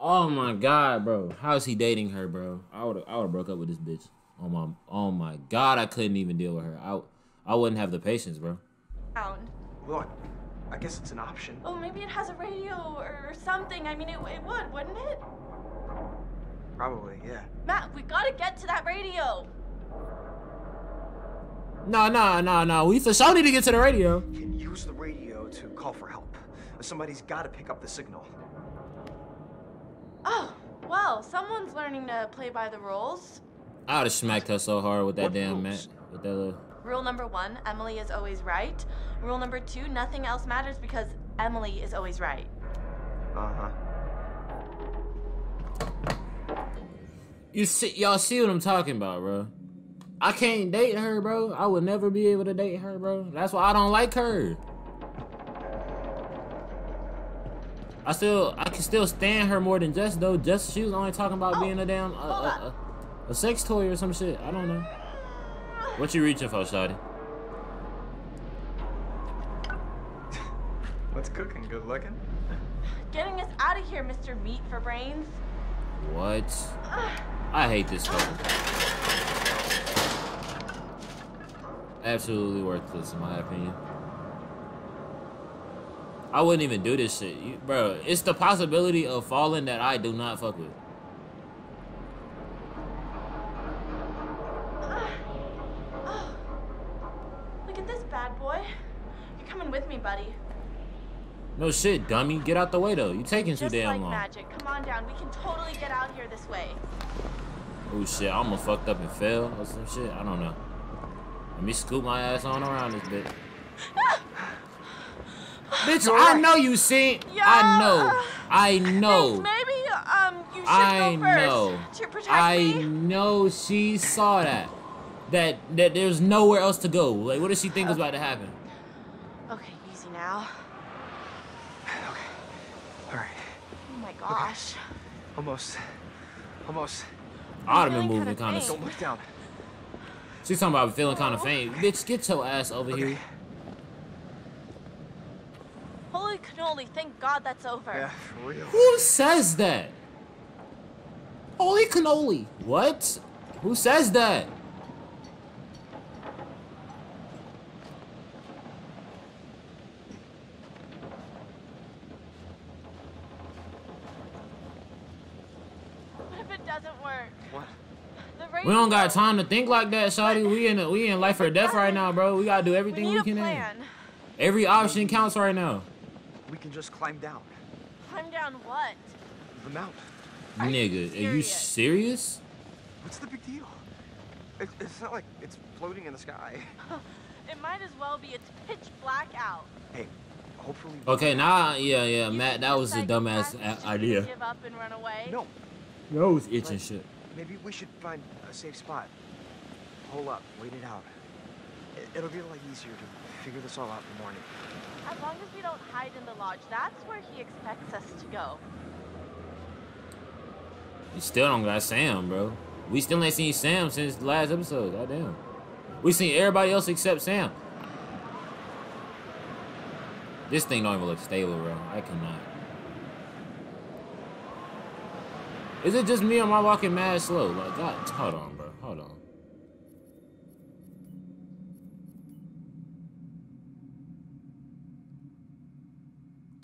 Oh my god, bro. How is he dating her, bro? I would've, I would've broke up with this bitch. Oh my, oh my god, I couldn't even deal with her. I, I wouldn't have the patience, bro. Look. I guess it's an option. Oh, maybe it has a radio or something. I mean, it, it would, wouldn't it? Probably, yeah. Matt, we gotta get to that radio. No, no, no, no. We for sure need to get to the radio. Can use the radio to call for help. Somebody's gotta pick up the signal. Oh, well, someone's learning to play by the rules. I would've smacked her so hard with that what damn Matt. With that little... Rule number one, Emily is always right. Rule number two, nothing else matters because Emily is always right. Uh-huh. You see, y'all see what I'm talking about, bro. I can't date her, bro. I would never be able to date her, bro. That's why I don't like her. I still, I can still stand her more than Jess, though. Jess, she was only talking about oh, being a damn, uh, uh, a, a sex toy or some shit. I don't know. What you reaching for, Shawty? What's cooking? Good looking? Getting us out of here, Mister Meat for Brains. What? Uh, I hate this photo. Uh, Absolutely worthless, in my opinion. I wouldn't even do this shit. You, bro, it's the possibility of falling that I do not fuck with. No shit, dummy. Get out the way, though. You taking too damn like long. Magic. Come on down. We can totally get out here this way. Oh shit, I almost fucked up and fell or some shit. I don't know. Let me scoop my ass on around this bitch. Bitch, I know you seen. Yeah. I know. I know. Maybe um, you should I go first know. To protect I me. know she saw that. that that there's nowhere else to go. Like, what does she think okay. is about to happen? Okay, easy now. Okay. All right. Oh my gosh. Okay. Almost. Almost. I ought to be moving kind of. Don't look down. She's talking about feeling kind of faint. Bitch, get your ass over okay. here. Holy cannoli! Thank God that's over. Yeah, for real. Who says that? Holy cannoli! What? Who says that? We don't got time to think like that, shawty. We in a, we in life or death right now, bro. We gotta do everything we, we can. Plan. Every option counts right now. We can just climb down. Climb down what? The mountain. Are Nigga, serious? Are you serious? What's the big deal? It, it's not like it's floating in the sky. It might as well be. It's pitch black out. Hey, hopefully. Okay, nah, yeah, yeah, you Matt, that was a dumbass idea. Give up and run away? No. Nose itch and shit. Maybe we should find a safe spot. Hole up, wait it out. It'll be a lot easier to figure this all out in the morning. As long as we don't hide in the lodge, that's where he expects us to go. You still don't got Sam, bro. We still ain't seen Sam since the last episode, goddamn. We seen everybody else except Sam. This thing don't even look stable, bro. I cannot. Is it just me or am I walking mad slow? Like, God, hold on, bro. Hold on.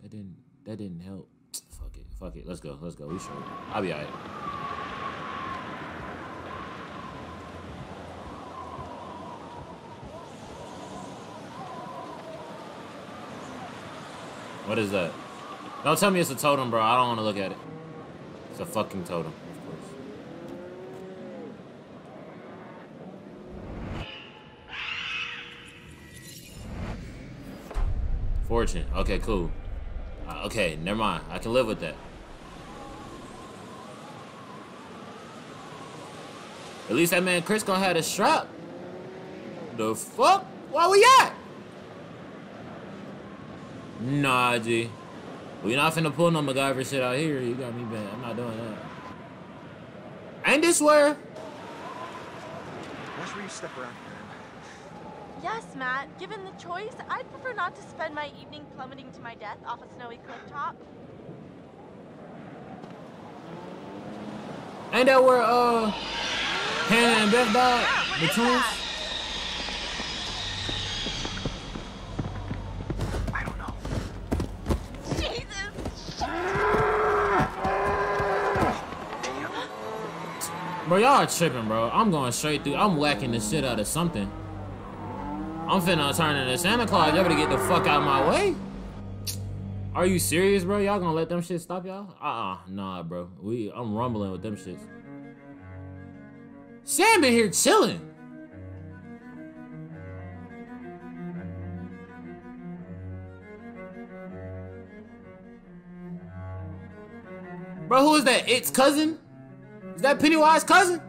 That didn't. That didn't help. Fuck it. Fuck it. Let's go. Let's go. We sure. I'll be alright. What is that? Don't tell me it's a totem, bro. I don't want to look at it. It's a fucking totem, of course. Fortune. Okay, cool. Uh, okay, never mind. I can live with that. At least that man Chris gonna have a strap. The fuck? Where we at? Nah, G. We not finna pull no MacGyver shit out here. You got me bad. I'm not doing that. Ain't this where? That's where you step around. Yes, Matt. Given the choice, I'd prefer not to spend my evening plummeting to my death off a snowy cliff top. Ain't that where uh Hannah and Beth died? Yeah, the twins? Bro, y'all tripping, bro. I'm going straight through. I'm whacking the shit out of something. I'm finna turn into Santa Claus. Y'all better get the fuck out of my way. Are you serious, bro? Y'all gonna let them shit stop y'all? Uh-uh. Nah, bro. We, I'm rumbling with them shits. Sam been here chilling. Bro, who is that? It's cousin? Is that Pennywise's cousin?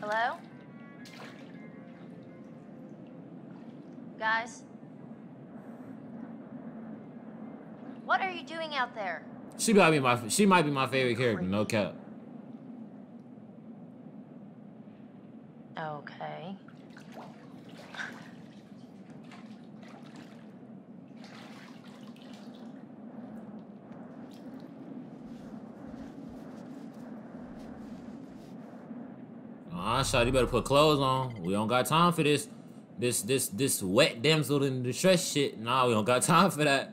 Hello? Guys? What are you doing out there? She might be my she might be my favorite character, no cap. Okay. Uh, shawty, you better put clothes on. We don't got time for this, this, this, this wet damsel in distress shit. Nah, we don't got time for that.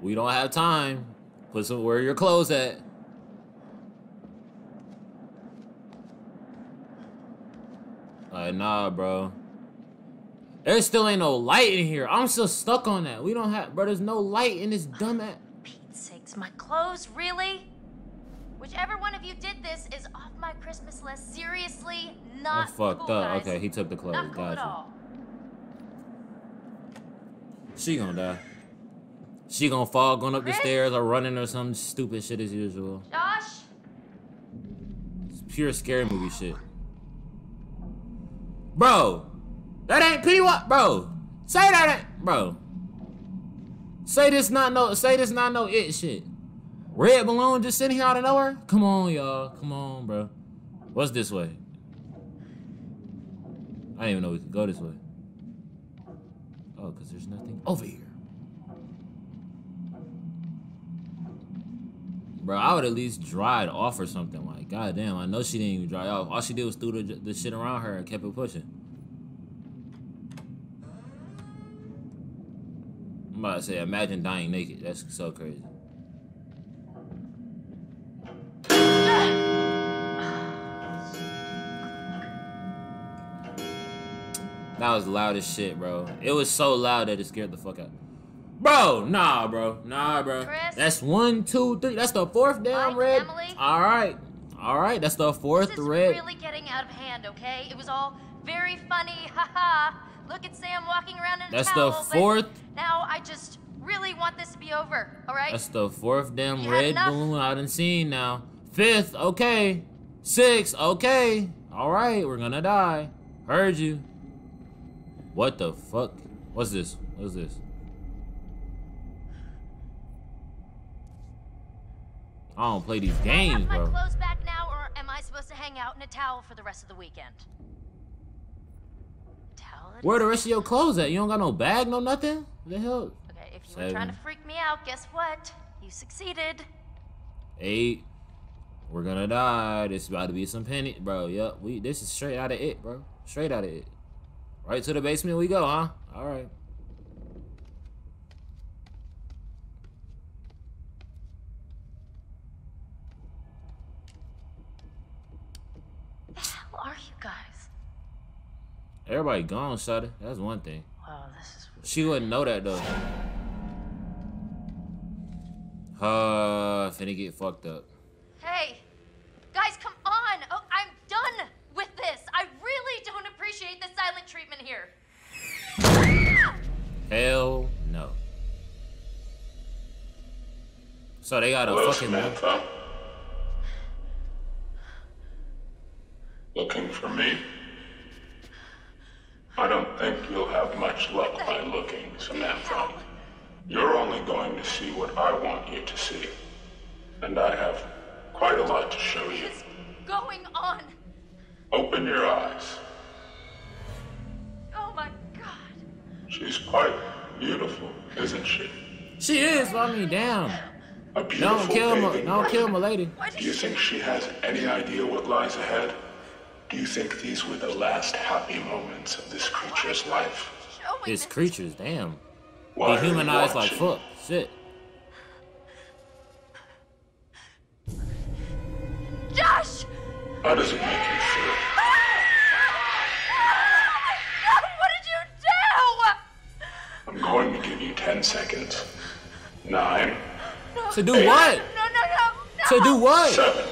We don't have time. Put some where your clothes at. Like, nah, bro. There still ain't no light in here. I'm still stuck on that. We don't have, bro. There's no light in this dumb ass. Pete's sakes, my clothes, really? Whichever one of you did this is off my Christmas list. Seriously, not oh, fucked cool, up. Guys. Okay, he took the clothes. Not cool gotcha. At all. She gonna die. She gonna fall going up Chris? the stairs or running or some stupid shit as usual. Josh? It's pure scary movie shit. Bro! That ain't P what bro! Say that ain't bro. Say this not no say this not no it shit. Red balloon just sitting here out of nowhere? Come on, y'all. Come on, bro. What's this way? I didn't even know we could go this way. Oh, because there's nothing over here. Bro, I would at least dry it off or something. Like, goddamn, I know she didn't even dry off. All she did was threw the, the shit around her and kept it pushing. I'm about to say, imagine dying naked. That's so crazy. That was loud as shit, bro. It was so loud that it scared the fuck out. Bro, nah, bro. Nah, bro. Chris? That's one, two, three. That's the fourth damn Mike, red. Emily? All right. All right. That's the fourth red. This is red. really getting out of hand, okay? It was all very funny. Haha. Look at Sam walking around in a That's towel, the fourth. Now I just really want this to be over, all right? That's the fourth damn you red balloon I done seen now. Fifth, okay. Sixth, okay. All right. We're gonna die. Heard you. What the fuck? What's this? What's this? I don't play these games, bro. Do I have my clothes back now, or am I supposed to hang out in a towel for the rest of the weekend? Towel? Where are the rest of your clothes at? You don't got no bag, no nothing? What the hell? Okay, if you Seven. were trying to freak me out, guess what? You succeeded. Eight. We're gonna die. This is about to be some penny, bro. Yep, we. This is straight out of it, bro. Straight out of it. Right to the basement we go, huh? All right. The hell are you guys? Everybody gone, shawty. That's one thing. Wow, this is weird. She wouldn't know that though. Uh, finna get fucked up. Hey, guys, come on! Oh, I'm done with this. I really don't appreciate the silent treatment here. Hell no. So they got a Hello, fucking Samantha. Looking for me. I don't think you'll have much luck by looking, Samantha. You're only going to see what I want you to see. And I have quite a lot to show you. What is going on? Open your eyes. Oh my God. She's quite beautiful, isn't she? She is. Let me down. A beautiful don't kill me. Don't kill my lady. Do you think she has any idea what lies ahead? Do you think these were the last happy moments of this creature's life? This creature's damn. Dehumanized like fuck. Shit. Josh. How does it make you feel? What did you do? I'm going to give you ten seconds. Nine. No. To do eight. What? No, no, no, no. To do what? Seven.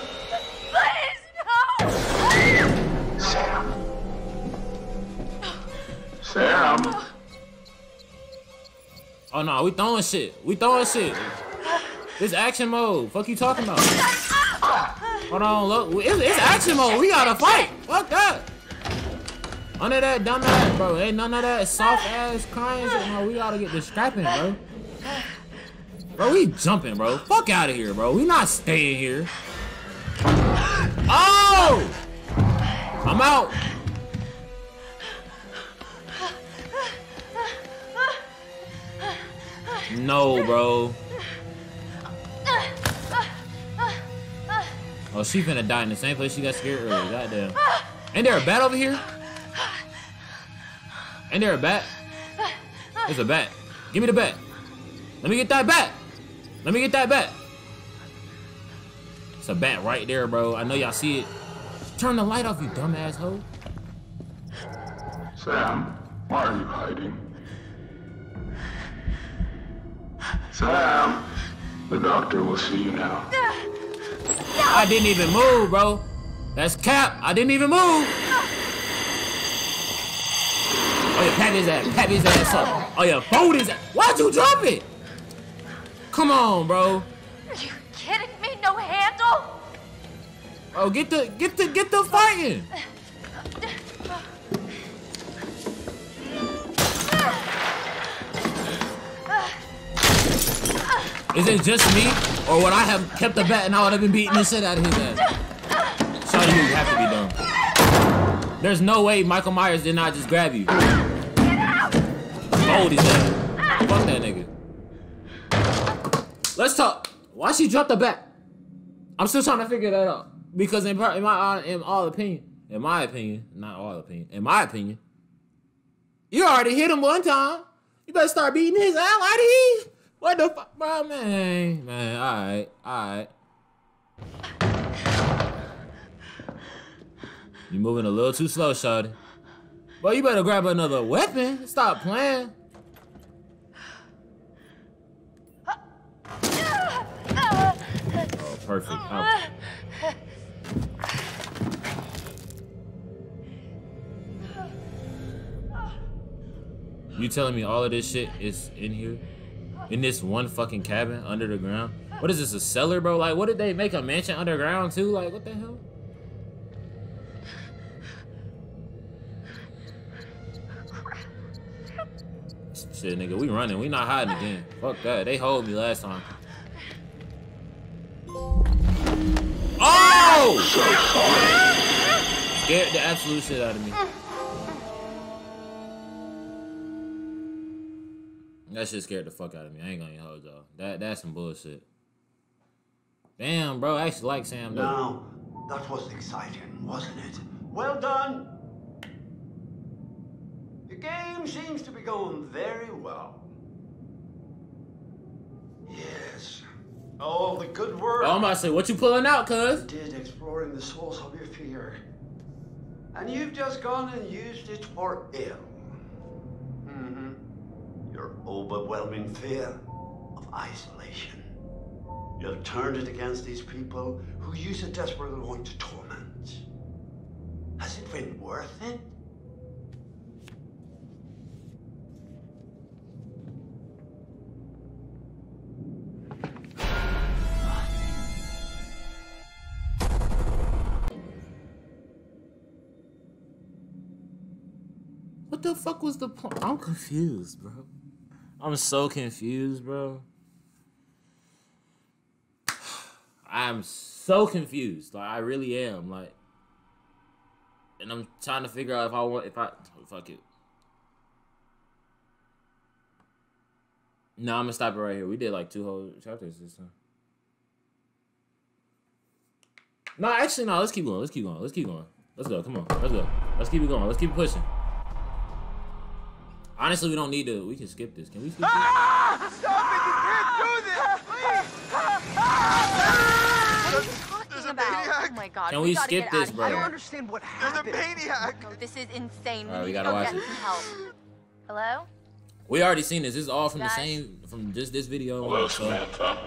Please, no. Sam. Sam. Oh no, we throwing shit. We throwing shit. This action mode. Fuck you talking about? Hold on, look. It's, it's action mode. We gotta fight. Fuck that. Under that dumb ass, bro. Ain't none of that soft ass crying shit, bro. We gotta get the strapping, bro. Bro, we jumping, bro. Fuck out of here, bro. We not staying here. Oh! I'm out. No, bro. Oh, she finna die in the same place she got scared earlier. Goddamn. Ain't there a bat over here? Ain't there a bat? There's a bat. Give me the bat. Let me get that bat. Let me get that bat. It's a bat right there, bro. I know y'all see it. Turn the light off, you dumbass hoe. Sam, why are you hiding? Sam, the doctor will see you now. I didn't even move, bro. That's cap. I didn't even move. Oh, yeah, pat his ass. Pat his ass up. Oh, yeah, fold his ass. Why'd you drop it? Come on, bro. Are you kidding me? No handle? Oh, get the get the get the fighting. Is it just me, or would I have kept the bat and I would have been beating the shit out of his ass? Shawty, you have to be dumb. There's no way Michael Myers did not just grab you. Get out! Hold his ass. Fuck that nigga. Let's talk. Why she dropped the bat? I'm still trying to figure that out. Because in, in my in all opinion, in my opinion, not all opinion, in my opinion, you already hit him one time. You better start beating his ass out of here. What the fuck, bro, man? Man, alright, alright. You moving a little too slow, shawty. Boy, you better grab another weapon. Stop playing. Oh, perfect. Oh. You telling me all of this shit is in here? In this one fucking cabin under the ground? What is this, a cellar, bro? Like, what did they make a mansion underground too? Like, what the hell? Shit, nigga, we running. We not hiding again. Fuck that. They hold me last time. Oh! Scared the absolute shit out of me. That shit scared the fuck out of me. I ain't gonna hold y'all. That that's some bullshit. Damn, bro. I actually like Sam. Though. Now, that was exciting, wasn't it? Well done. The game seems to be going very well. Yes. All the good work. Oh, I'm about to say, what you pulling out, cuz? Did exploring the source of your fear, and you've just gone and used it for ill. Mm-hmm. Your overwhelming fear of isolation. You've turned it against these people who you so desperately want to torment. Has it been worth it? What the fuck was the point? I'm confused, bro. I'm so confused, bro. I'm so confused. Like, I really am. Like, and I'm trying to figure out if I want, if I, oh, fuck it. No, I'm gonna stop it right here. We did like two whole chapters this time. No, actually, no, let's keep going. Let's keep going. Let's keep going. Let's go. Come on. Let's go. Let's keep it going. Let's keep pushing. Honestly, we don't need to. We can skip this. Can we skip this? Ah! Stop it! You can't do this! Please! Ah! What are you talking about? Oh my god. Can we, we skip this, bro? I don't understand what happened. There's a maniac. No, this is insane. All right, we gotta watch it. Hello? We already seen this. This is all from Guys? the same, from just this video. Hello, so. Samantha.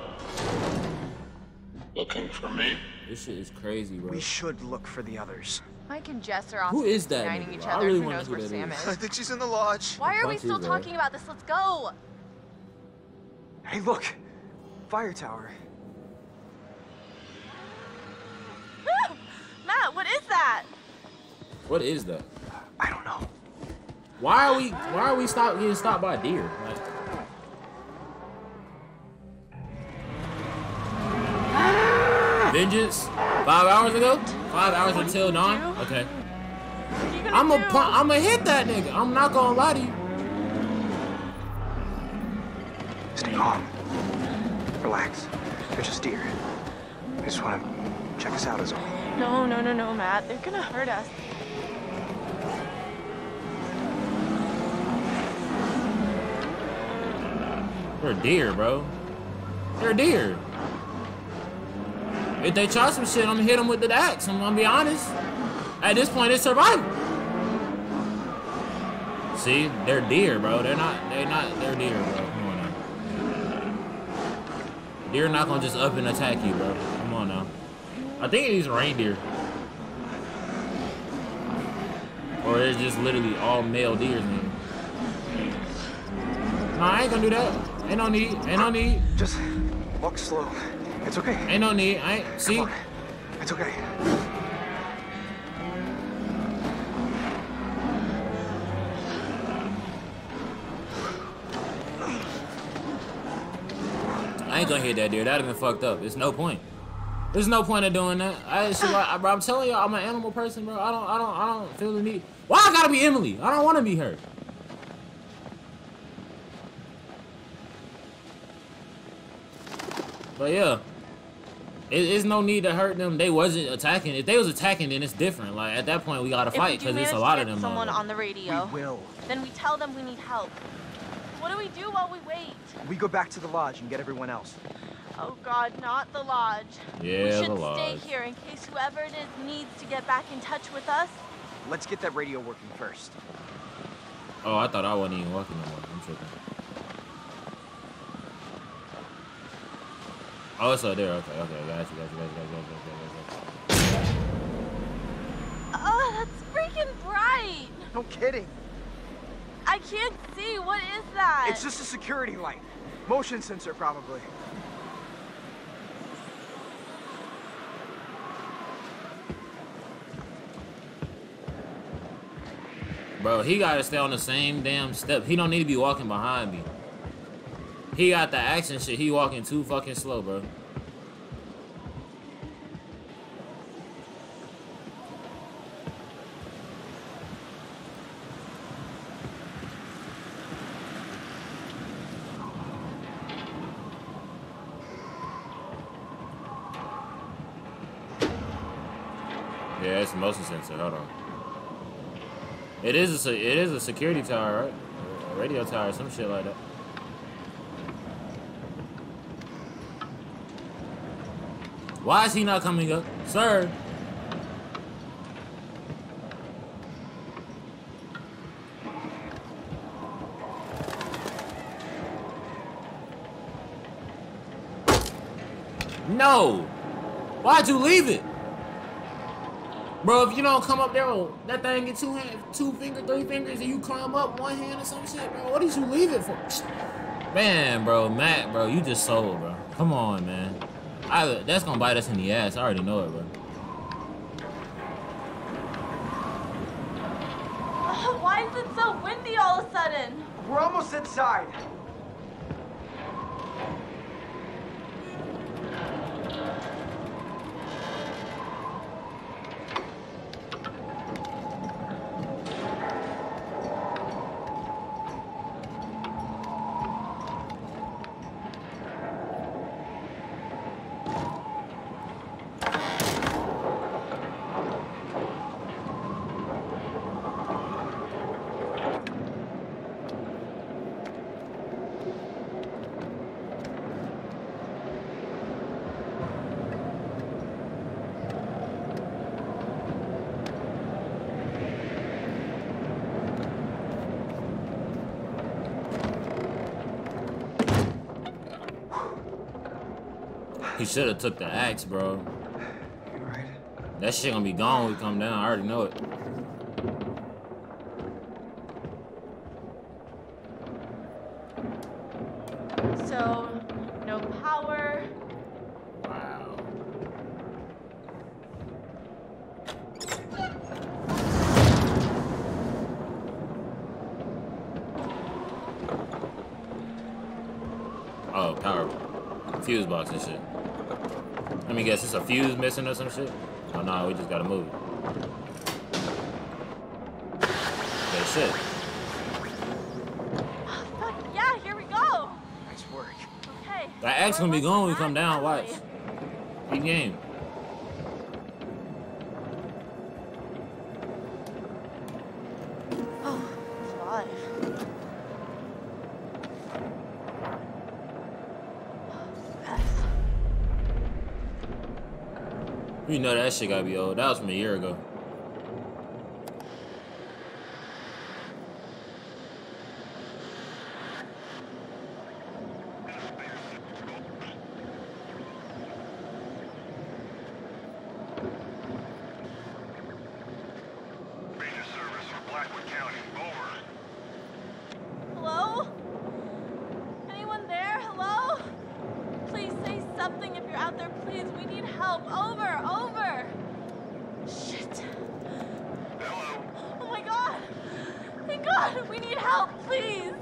Looking for me? This shit is crazy, bro. We should look for the others. Mike and Jess are also uniting each other. Really who knows who where Sam is. is? I think she's in the lodge. Why are we still bro. talking about this? Let's go. Hey, look, fire tower. Matt, what is that? What is that? I don't know. Why are we? Why are we stopped getting stopped by a deer? Like, Vengeance? Five hours ago? Five hours until dawn? Okay. I'm a I'm a hit that nigga. I'm not gonna lie to you. Stay calm. Relax. They're just deer. I just wanna check us out as well. No, no, no, no, Matt. They're gonna hurt us. They're deer, bro. They're deer. If they try some shit, I'm gonna hit them with the axe. I'm gonna be honest. At this point, it's survival. See, they're deer, bro. They're not. They're not. They're deer, bro. Come on now. Deer not gonna just up and attack you, bro. Come on now. I think it is reindeer, or it's just literally all male deer. Nah, no, I ain't gonna do that. I Ain't no need. Ain't no need. Just walk slow. It's okay. Ain't no need. I ain't, see? It's okay. I ain't gonna hit that deer. That'd have been fucked up. There's no point. There's no point of doing that. I, so I, I'm telling y'all, I'm an animal person, bro. I don't, I don't, I don't feel the need. Why I gotta be Emily? I don't want to be her. But yeah, it, it's no need to hurt them. They wasn't attacking. If they was attacking, then it's different. Like at that point, we gotta fight because there's a lot of them. If we do manage to get someone on the radio, we will. Then we tell them we need help. What do we do while we wait? We go back to the lodge and get everyone else. Oh God, not the lodge. Yeah, the lodge. We should stay here in case whoever it is needs to get back in touch with us. Let's get that radio working first. Oh, I thought I wasn't even working no more. I'm tripping. Oh, it's out there. Okay, okay, got you, got you, got you, got you, got you, got you. Oh, that's freaking bright. No kidding. I can't see. What is that? It's just a security light. Motion sensor, probably. Bro, he gotta stay on the same damn step. He don't need to be walking behind me. He got the action shit. He walking too fucking slow, bro. Yeah, it's a motion sensor. Hold on. It is a it is a security tower, right? A radio tower, some shit like that. Why is he not coming up, sir? No. Why'd you leave it? Bro, if you don't come up there, oh, that thing get two hand, two finger, three fingers, and you climb up one hand or some shit, bro. What did you leave it for? Man, bro, Matt, bro, you just sold, bro. Come on, man. I, that's gonna bite us in the ass. I already know it, bro. Oh, why is it so windy all of a sudden? We're almost inside. He should have took the axe, bro. You right. That shit gonna be gone when we come down. I already know it. So, no power. Wow. Oh, power. Fuse box and shit. Let me guess, it's a fuse missing or some shit? Oh no, we just gotta move. That shit. Oh, fuck yeah, here we go! Nice work. Okay. That axe gonna be gone when we come down, watch. Big game. You know that shit gotta be old. That was from a year ago. Major service for Blackwood County. Over. Hello? Anyone there? help. Over, over. Shit. Hello. Oh my God. Thank God. We need help, please.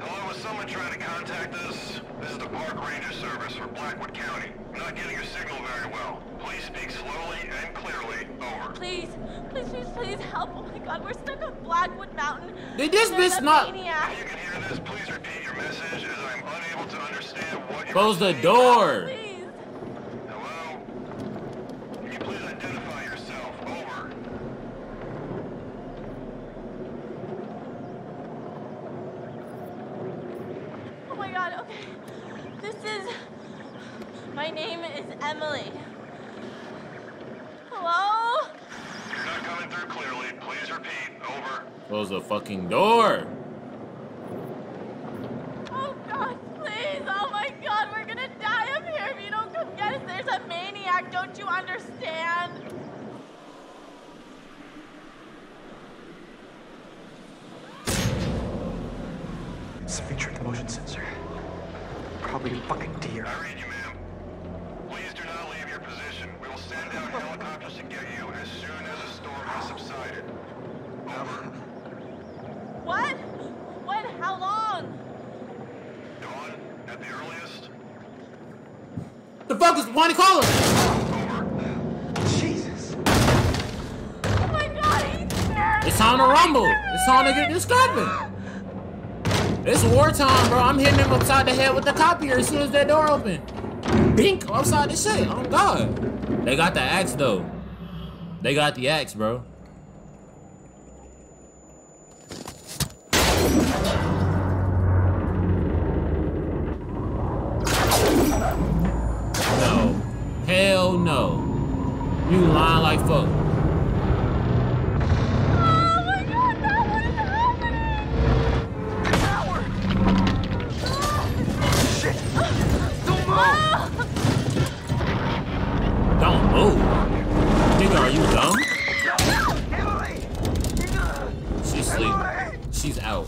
Hello, is someone trying to contact us? This is the Park Ranger Service for Blackwood County. I'm not getting your signal very well. Please speak slowly and clearly. Over. Please, please, please, please help. Oh my God, we're stuck on Blackwood Mountain. Did this miss not? If you can hear this, please repeat your message as I'm unable to understand what you're Close the door. Please. My name is Emily. Hello? You're not coming through clearly. Please repeat. Over. Close the fucking door. Oh, God, please. Oh, my God. We're going to die up here if you don't come get us. There's a maniac. Don't you understand? Something tricked the motion sensor. Probably a fucking deer. I read you, man. Helicopters to get you as soon as the storm has subsided. Over. What? What? How long? Dawn, at the earliest. The fuck is one caller? Over. Jesus. Oh my God, he's there. It's time to rumble. It's time to get this copy. It's wartime, bro. I'm hitting him upside the head with the copier as soon as that door opens. Bink upside the shit. Oh God. They got the axe though. They got the axe, bro. No. Hell no. You lying like fuck. Oh my God, that one is happening! Power! Oh, shit! Don't move! Don't move. Nigga, are you dumb? She's asleep. She's out.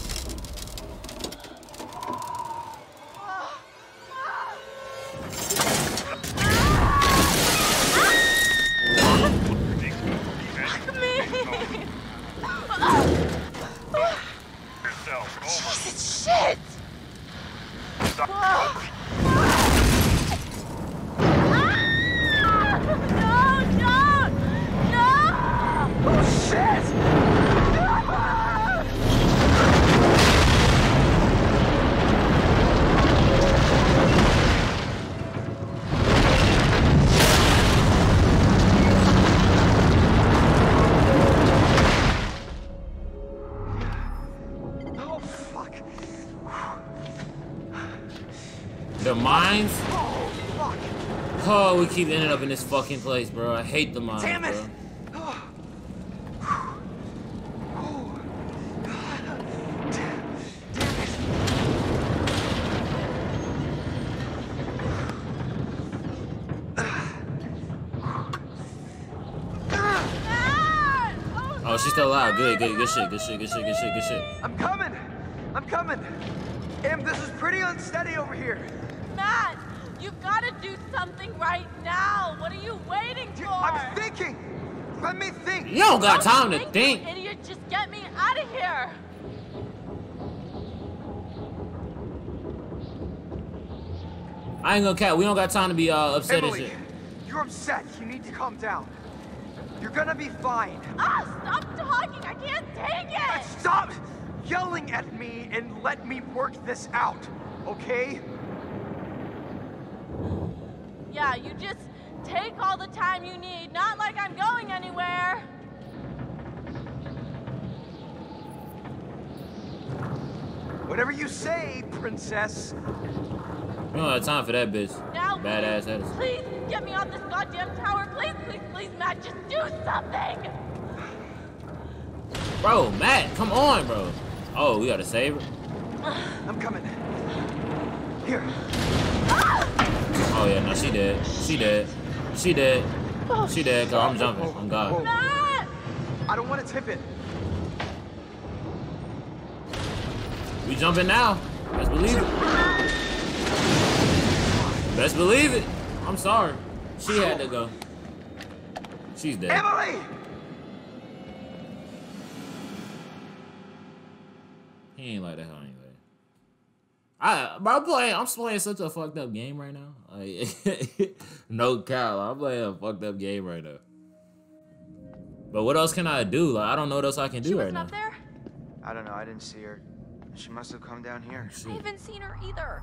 Oh, we keep ending up in this fucking place, bro. I hate the mines. Damn it! Bro. Oh, she's still alive. Good, good, good shit, good shit, good shit, good shit, good shit. I'm coming! I'm coming! Em, this is pretty unsteady over here. Matt! You've got to do something right now. What are you waiting for? I'm thinking. Let me think. You don't got time to think. You idiot, just get me out of here. I ain't gonna cat. We don't got time to be uh, upset Emily, and shit. You're upset. You need to calm down. You're gonna be fine. Ah, stop talking. I can't take it. Stop yelling at me and let me work this out, okay? Yeah, you just take all the time you need, not like I'm going anywhere. Whatever you say, princess. We don't have time for that, bitch. Now, badass please, ass. Please get me off this goddamn tower. Please, please, please, Matt, just do something. Bro, Matt, come on, bro. Oh, we gotta save her. I'm coming. Here. Ah! Oh yeah, no, she dead. She dead. She dead. She dead. Girl, I'm jumping. I'm gone. Matt! I don't want to tip it. We jumping now. Best believe it. Best believe it. I'm sorry. She had to go. She's dead. Emily! He ain't like that anyway. I, but I'm playing. I'm playing such a fucked up game right now. Like, no cow. I'm playing a fucked up game right now. But what else can I do? Like, I don't know what else I can do. She wasn't right up now. There? I don't know. I didn't see her. She must have come down here. Shit. I haven't seen her either.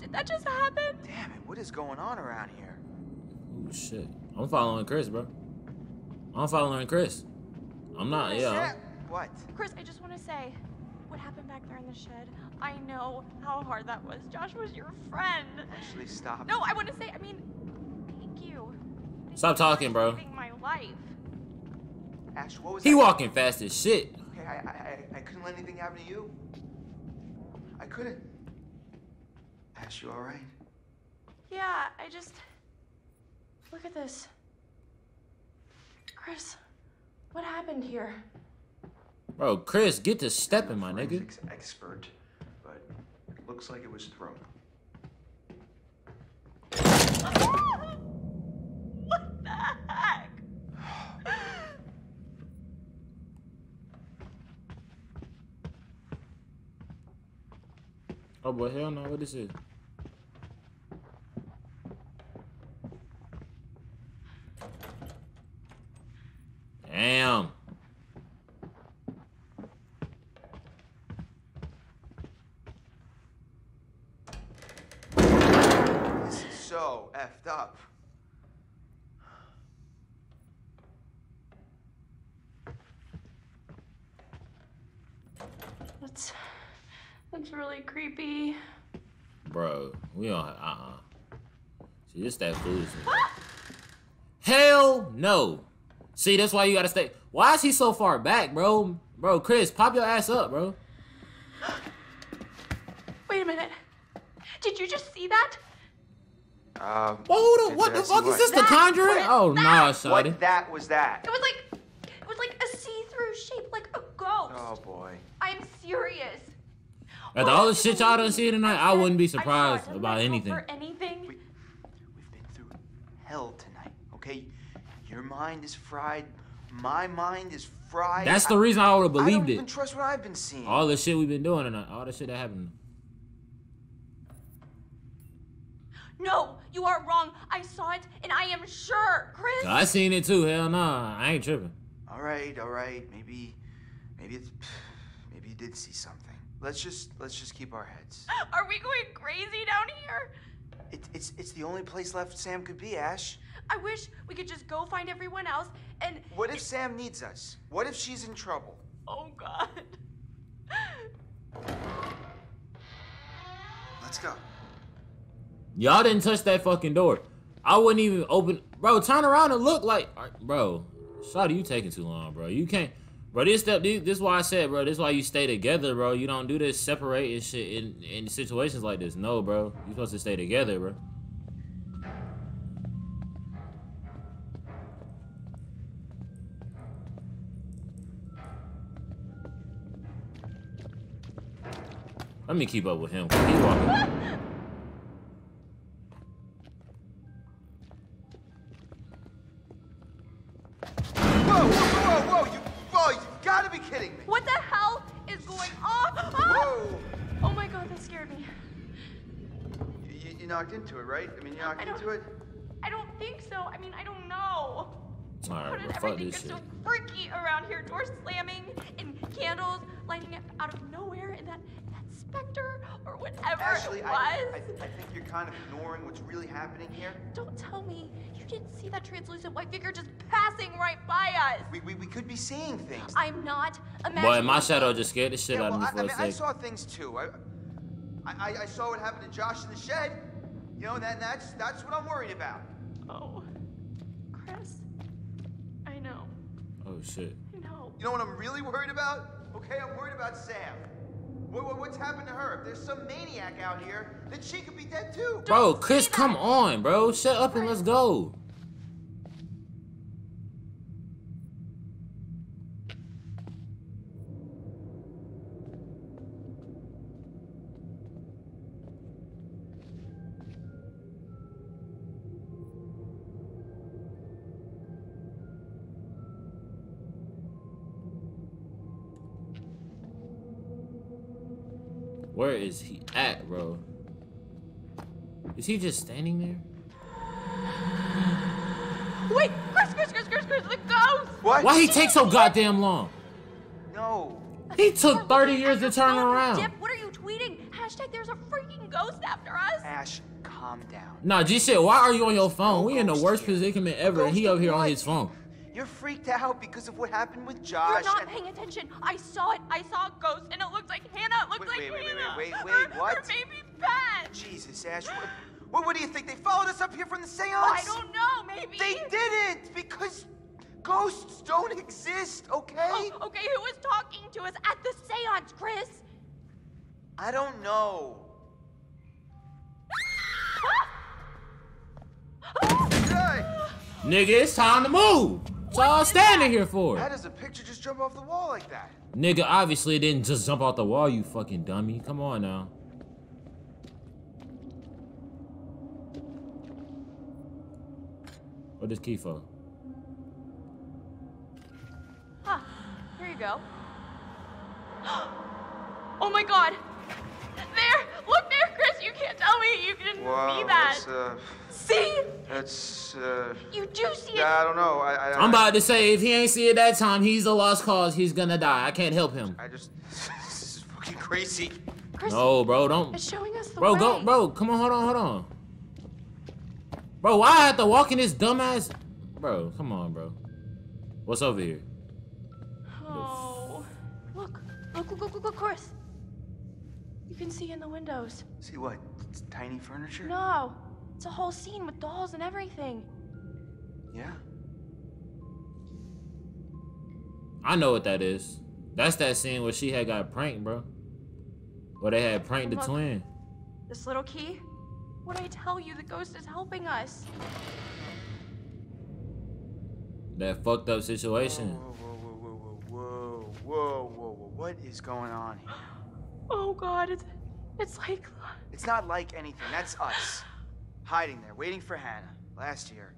Did that just happen? Damn it! What is going on around here? Oh shit! I'm following Chris, bro. I'm following Chris. I'm not, yeah. What? Chris, I just want to say, what happened back there in the shed, I know how hard that was. Josh was your friend. Ashley, stop. No, I want to say, I mean, thank you. Thank stop you talking, bro. My life. Ash, what was he that? Walking fast as shit. Okay, I, I, I couldn't let anything happen to you. I couldn't. Ash, you all right? Yeah, I just, look at this. Chris. What happened here? Bro, Chris, get to stepping, my nigga. Expert, but it looks like it was thrown. What the heck? Oh boy, hell no! What is it? Damn. This is so effed up. That's that's really creepy. Bro, we don't have, uh-uh. See, it's that foolishness. Hell no. See, that's why you gotta stay. Why is he so far back, bro? Bro, Chris, pop your ass up, bro. Wait a minute. Did you just see that? Um, Whoa, what the fuck is this? The Conjuring? Oh, nah, shawty. What that was that? It was like, it was like a see-through shape, like a ghost. Oh boy. I'm serious. After all the shit y'all done see tonight, I wouldn't be surprised about anything. For anything. We, we've been through hell tonight, okay? Your mind is fried. My mind is fried. That's the reason I would have believed it. I don't even trust what I've been seeing. All the shit we've been doing and all the shit that happened. No, you are wrong. I saw it, and I am sure, Chris. I seen it too. Hell nah, I ain't tripping. All right, all right. Maybe, maybe it's, maybe you did see something. Let's just, let's just keep our heads. Are we going crazy down here? It, it's, it's the only place left Sam could be, Ash. I wish we could just go find everyone else and... What if Sam needs us? What if she's in trouble? Oh, God. Let's go. Y'all didn't touch that fucking door. I wouldn't even open... Bro, turn around and look like... Bro, shawty, you taking too long, bro. You can't... Bro, this stuff... This is why I said, bro. This is why you stay together, bro. You don't do this separate and shit in, in situations like this. No, bro. You're supposed to stay together, bro. Let me keep up with him. He walking. Whoa, whoa, whoa, whoa! You, whoa! You've got to be kidding me! What the hell is going on? Oh, whoa. Oh my God, that scared me. You, you, you knocked into it, right? I mean, you knocked into it. I don't think so. I mean, I don't know. All right, How did everything get shit. so freaky around here? Doors slamming and candles lighting up out of nowhere, and that. Spectre or whatever Ashley, it was. I, I, I think you're kind of ignoring what's really happening here. Don't tell me you didn't see that translucent white figure just passing right by us. We we, we could be seeing things. I'm not imagining. Boy, my shadow just scared the shit yeah, out well, of me for I, a I mean, second. I saw things too. I, I I saw what happened to Josh in the shed. You know that that's that's what I'm worried about. Oh, Chris, I know. Oh shit. I know. You know what I'm really worried about? Okay, I'm worried about Sam. What, what's happened to her? If there's some maniac out here, then she could be dead too. Bro, Chris, come on, bro. Shut up and let's go. Where is he at, bro? Is he just standing there? Wait, Chris, Chris, Chris, Chris, Chris, the ghost! What? Why he take so goddamn long? No. He took thirty years to turn around. Dip, what are you tweeting? Hashtag there's a freaking ghost after us. Ash, calm down. Nah, G-shit, why are you on your phone? We in the worst predicament ever, and he up here on his phone. You're freaked out because of what happened with Josh. You're not paying attention. I saw it. I saw a ghost, and it looked like Hannah. It looked like Hannah. Wait, wait, wait, wait, wait, what? Or maybe Beth. Jesus, Ash. What, what do you think? They followed us up here from the seance? I don't know. Maybe. They didn't because ghosts don't exist, okay? Oh, okay, who was talking to us at the seance, Chris? I don't know. Nigga, it's time to move. That's all I'm standing here for. How does a picture just jump off the wall like that? Nigga, obviously it didn't just jump off the wall, you fucking dummy. Come on now. What is key for? Huh. Here you go. Oh my god. There! Look there, Chris! You can't tell me you didn't wow, see that. That's, uh, see? That's, uh... You do see it. I don't know. I, I, I'm about to say, if he ain't see it that time, he's a lost cause. He's gonna die. I can't help him. I just... This is fucking crazy. Chris, no, bro, don't... It's showing us the bro, way. Bro, go, bro. Come on, hold on, hold on. Bro, why I have to walk in this dumbass... Bro, come on, bro. What's over here? Oh... Look. Look, look, look, look, look, Chris. You can see in the windows. See what? It's tiny furniture? No. It's a whole scene with dolls and everything. Yeah. I know what that is. That's that scene where she had got pranked, bro. Where they had pranked look, the twin. This little key? What did I tell you? The ghost is helping us. That fucked up situation. Whoa, whoa, whoa, whoa, whoa, whoa, whoa, whoa, whoa. What is going on here? Oh god, it's, it's like... It's not like anything, that's us. Hiding there, waiting for Hannah, last year.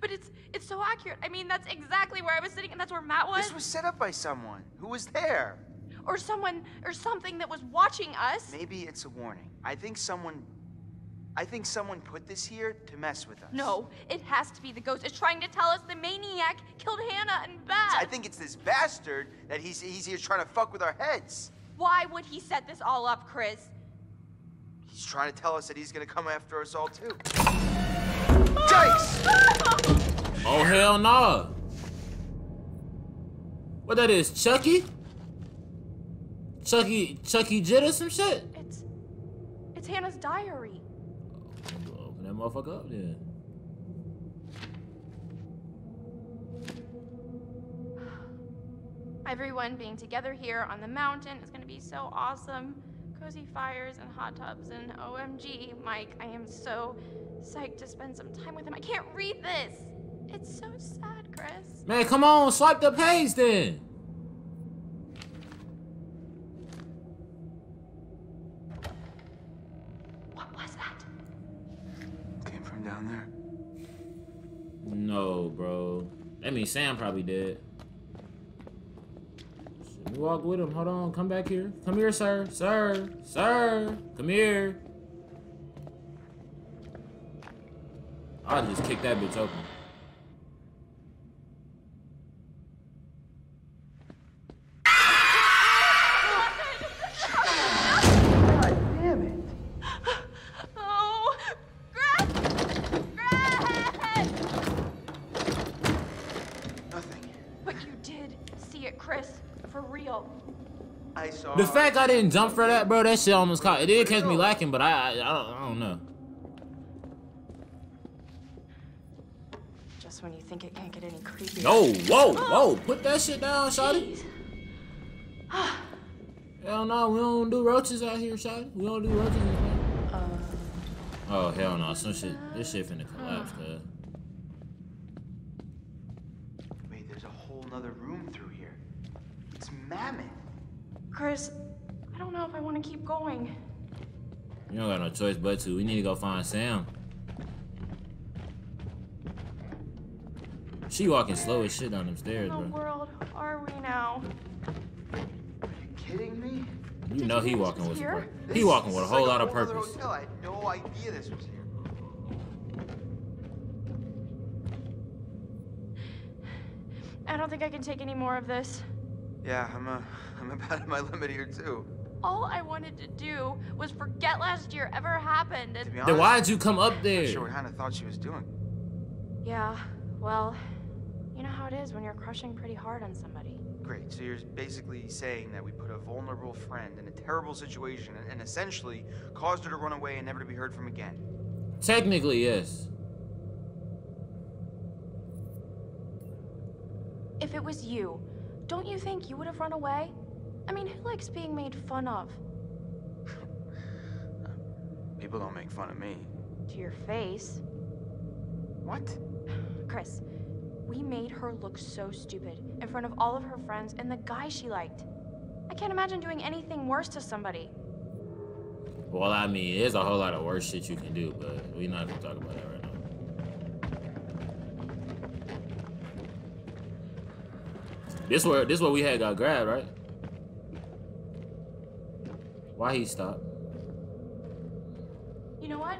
But it's it's so accurate. I mean, that's exactly where I was sitting and that's where Matt was. This was set up by someone who was there. Or someone, or something that was watching us. Maybe it's a warning. I think someone, I think someone put this here to mess with us. No, it has to be the ghost. It's trying to tell us the maniac killed Hannah and Beth. I think it's this bastard that he's, he's here trying to fuck with our heads. Why would he set this all up, Chris? He's trying to tell us that he's gonna come after us all too. Dice! Oh hell nah! What that is, Chucky? Chucky, Chucky Jid or some shit? It's, it's Hannah's diary. I'm gonna open that motherfucker up then. Everyone being together here on the mountain is going to be so awesome. Cozy fires and hot tubs and O M G, Mike, I am so psyched to spend some time with him. I can't read this. It's so sad, Chris. Man, come on, swipe the page then. What was that? Came from down there. No, bro. I mean, Sam probably did. Walk with him. Hold on. Come back here. Come here, sir. Sir. Sir. Come here. I'll just kick that bitch open. God damn it. Oh. Greg. Greg. Nothing. But you did see it, Chris. For real. I saw the fact I didn't jump for that, bro, that shit almost caught. It did catch me lacking, but I I, I, don't, I don't know. Just when you think it can't get any creepier. No, whoa, whoa. Put that shit down, shawty. Hell no, we don't do roaches out here, shawty. We don't do roaches out here. Uh, oh, hell no. Some shit, this shit finna collapse, huh. Cuz. Wait, there's a whole nother room through here. It's mammoth. Chris, I don't know if I want to keep going. You don't got no choice but to. We need to go find Sam. She walking slow as shit down them stairs, bro. What in the world are we now? Are you kidding me? You Did know he walking with here? He this walking with a whole like lot of purpose. I had no idea this was here. I don't think I can take any more of this. Yeah, I'm uh, I'm about at my limit here too. All I wanted to do was forget last year ever happened. And honest, then why did you come up there? I'm sure what Hannah thought she was doing. Yeah, well, you know how it is when you're crushing pretty hard on somebody. Great, so you're basically saying that we put a vulnerable friend in a terrible situation and, and essentially caused her to run away and never to be heard from again. Technically, yes. If it was you, don't you think you would have run away? I mean, who likes being made fun of? People don't make fun of me. To your face. What? Chris, we made her look so stupid in front of all of her friends and the guy she liked. I can't imagine doing anything worse to somebody. Well, I mean, there's a whole lot of worse shit you can do, but we're not gonna talk about that right now. This where this where we had got grabbed, right? Why he stopped? You know what?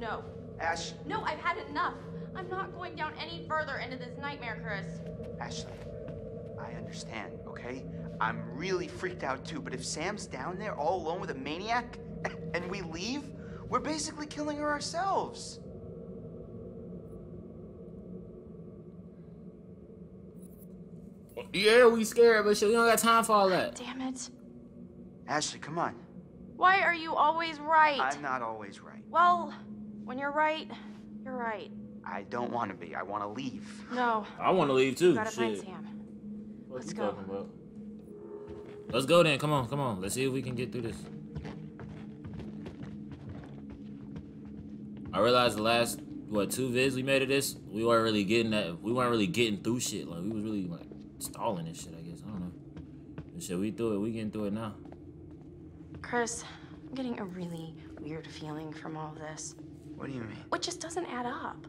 No. Ash. No, I've had enough. I'm not going down any further into this nightmare, Chris. Ashley, I understand, okay? I'm really freaked out too, but if Sam's down there all alone with a maniac and we leave, we're basically killing her ourselves. Yeah, we scared, but shit, we don't got time for all that. Damn it. Ashley, come on. Why are you always right? I'm not always right. Well, when you're right, you're right. I don't want to be. I want to leave. No. I want to leave too. You gotta shit. Find Sam. What Let's go. About? Let's go then. Come on, come on. Let's see if we can get through this. I realized the last what two vids we made of this, we weren't really getting that. We weren't really getting through shit. Like we was really like. Stalling this shit, I guess. I don't know. But shit, we through it. We getting through it now. Chris, I'm getting a really weird feeling from all this. What do you mean? What just doesn't add up?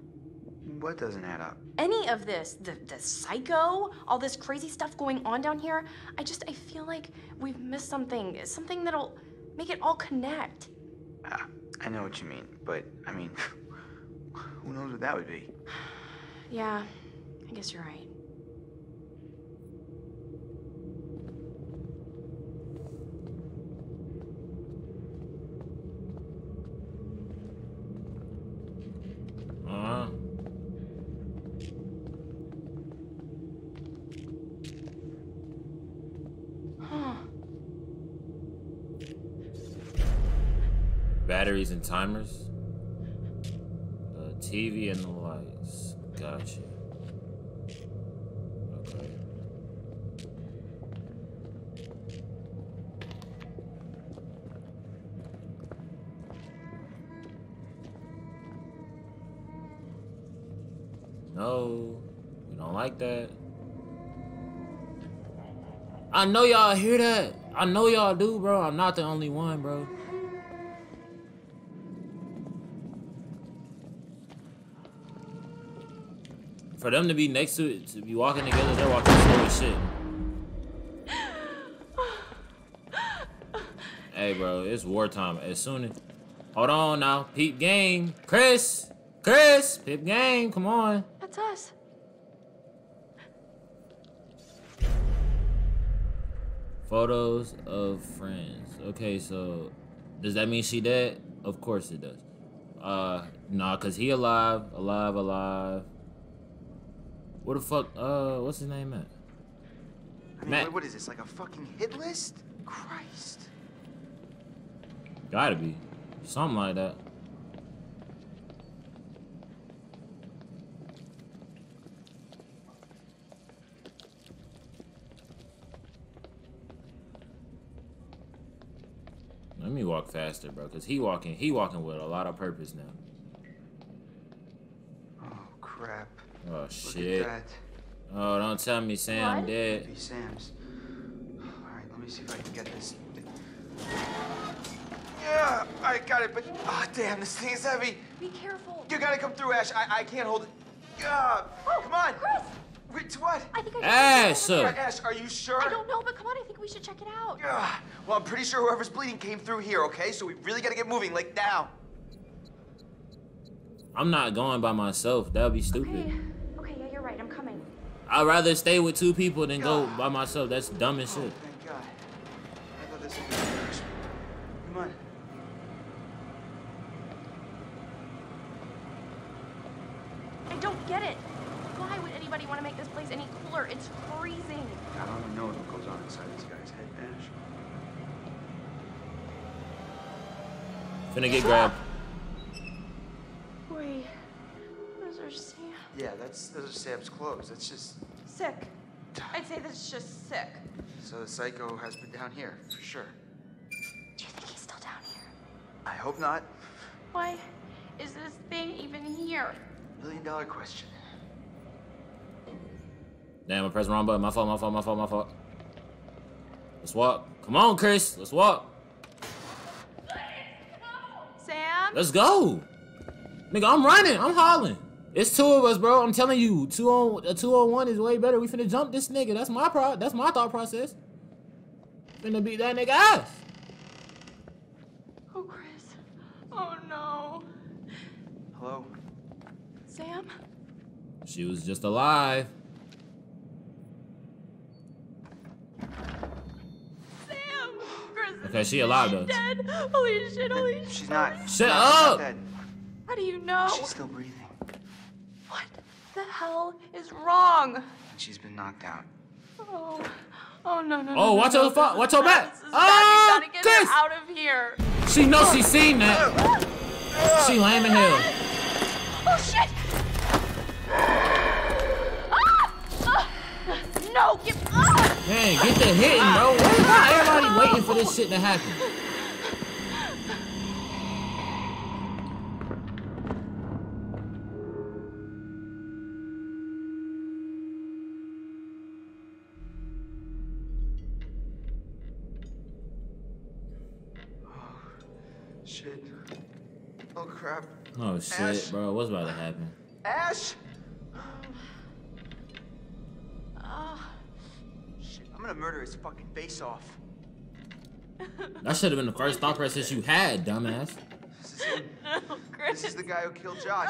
What doesn't add up? Any of this. The, the psycho, all this crazy stuff going on down here. I just, I feel like we've missed something. Something that'll make it all connect. Uh, I know what you mean, but, I mean, who knows what that would be? Yeah, I guess you're right. Batteries and timers, the T V and the lights. Gotcha. Okay. No, we don't like that. I know y'all hear that. I know y'all do, bro. I'm not the only one, bro. For them to be next to it, to be walking together, they're walking slow as shit. Hey, bro, it's wartime. As soon as... Hold on now. Peep game. Chris! Chris! Peep game, come on. That's us. Photos of friends. Okay, so... Does that mean she dead? Of course it does. Uh, nah, because he alive. Alive, alive. Where the fuck, uh, what's his name at? I mean, Matt. What is this, like a fucking hit list? Christ. Gotta be. Something like that. Let me walk faster, bro, because he walking, he walking with a lot of purpose now. Oh, crap. Oh shit! Oh, don't tell me Sam what? Dead. Be Sam's. All right, let me see if I can get this. Yeah, I got it, but oh damn, this thing is heavy. Be careful. You gotta come through, Ash. I I can't hold it. Yeah, oh, come on. Chris. Wait, what? I think I Ash. Right, Ash, are you sure? I don't know, but come on, I think we. we should check it out. Yeah. Well, I'm pretty sure whoever's bleeding came through here, okay? So we really gotta get moving, like now. I'm not going by myself. That would be stupid. Okay. okay, yeah, you're right. I'm coming. I'd rather stay with two people than go by myself. That's dumb as shit. Oh, thank God. I thought this would be dangerous. Come on. I don't get it. Why would anybody want to make this place any cooler? It's freezing. I don't even know what goes on inside this guy's head, Ash. Finna get grabbed. Wait, those are Sam. Yeah, that's those are Sam's clothes. That's just sick. I'd say that's just sick. So the psycho has been down here for sure. Do you think he's still down here? I hope not. Why is this thing even here? Million dollar question. Damn, I pressed the wrong button. My fault. My fault. My fault. My fault. Let's walk. Come on, Chris. Let's walk. Let's go. Sam. Let's go. Nigga, I'm running. I'm hollering. It's two of us, bro. I'm telling you, two on a two on one is way better. We finna jump this nigga. That's my pro. That's my thought process. Finna beat that nigga ass. Oh, Chris. Oh no. Hello. Sam. She was just alive. Sam. Chris. Okay, she alive though. Dead. Holy shit. Holy shit. She's not. Shut up. Dead. How do you know? She's still breathing. What the hell is wrong? She's been knocked out. Oh, oh no, no, oh, no. Oh, watch your no. watch your back. Oh, gotta get her out of here. She knows she's seen that. She lame in hell. Oh shit! Ah! Ah! No, get ah! Man, get the hitting, bro. Why is everybody waiting for this shit to happen? Oh shit, Ash. Bro, what's about to happen? Ash! Uh, shit, I'm gonna murder his fucking face off. That should have been the first thought process you had, dumbass. This is him. No, Chris. This is the guy who killed Josh.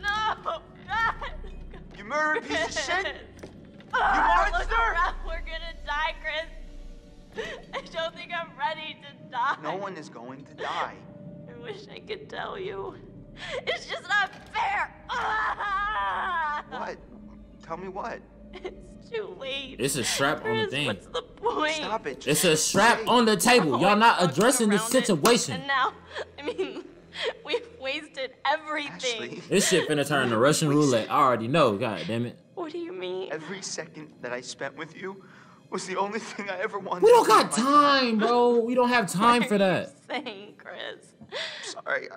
No, God. No, God. You murdered Chris. Piece of shit! Oh, you monster! We're gonna die, Chris. I don't think I'm ready to die. No one is going to die. I wish I could tell you. It's just not fair. Ah! What? Tell me what? It's too late. It's a strap Chris, on the thing. What's the point? Stop it. It's a strap on the table. Y'all not addressing the situation. It. And now, I mean, we've wasted everything. Ashley. This shit finna turn to Russian roulette. I already know. God damn it. What do you mean? Every second that I spent with you was the only thing I ever wanted. We don't got time, bro. We don't have time for that. What are you saying, Chris? I'm sorry.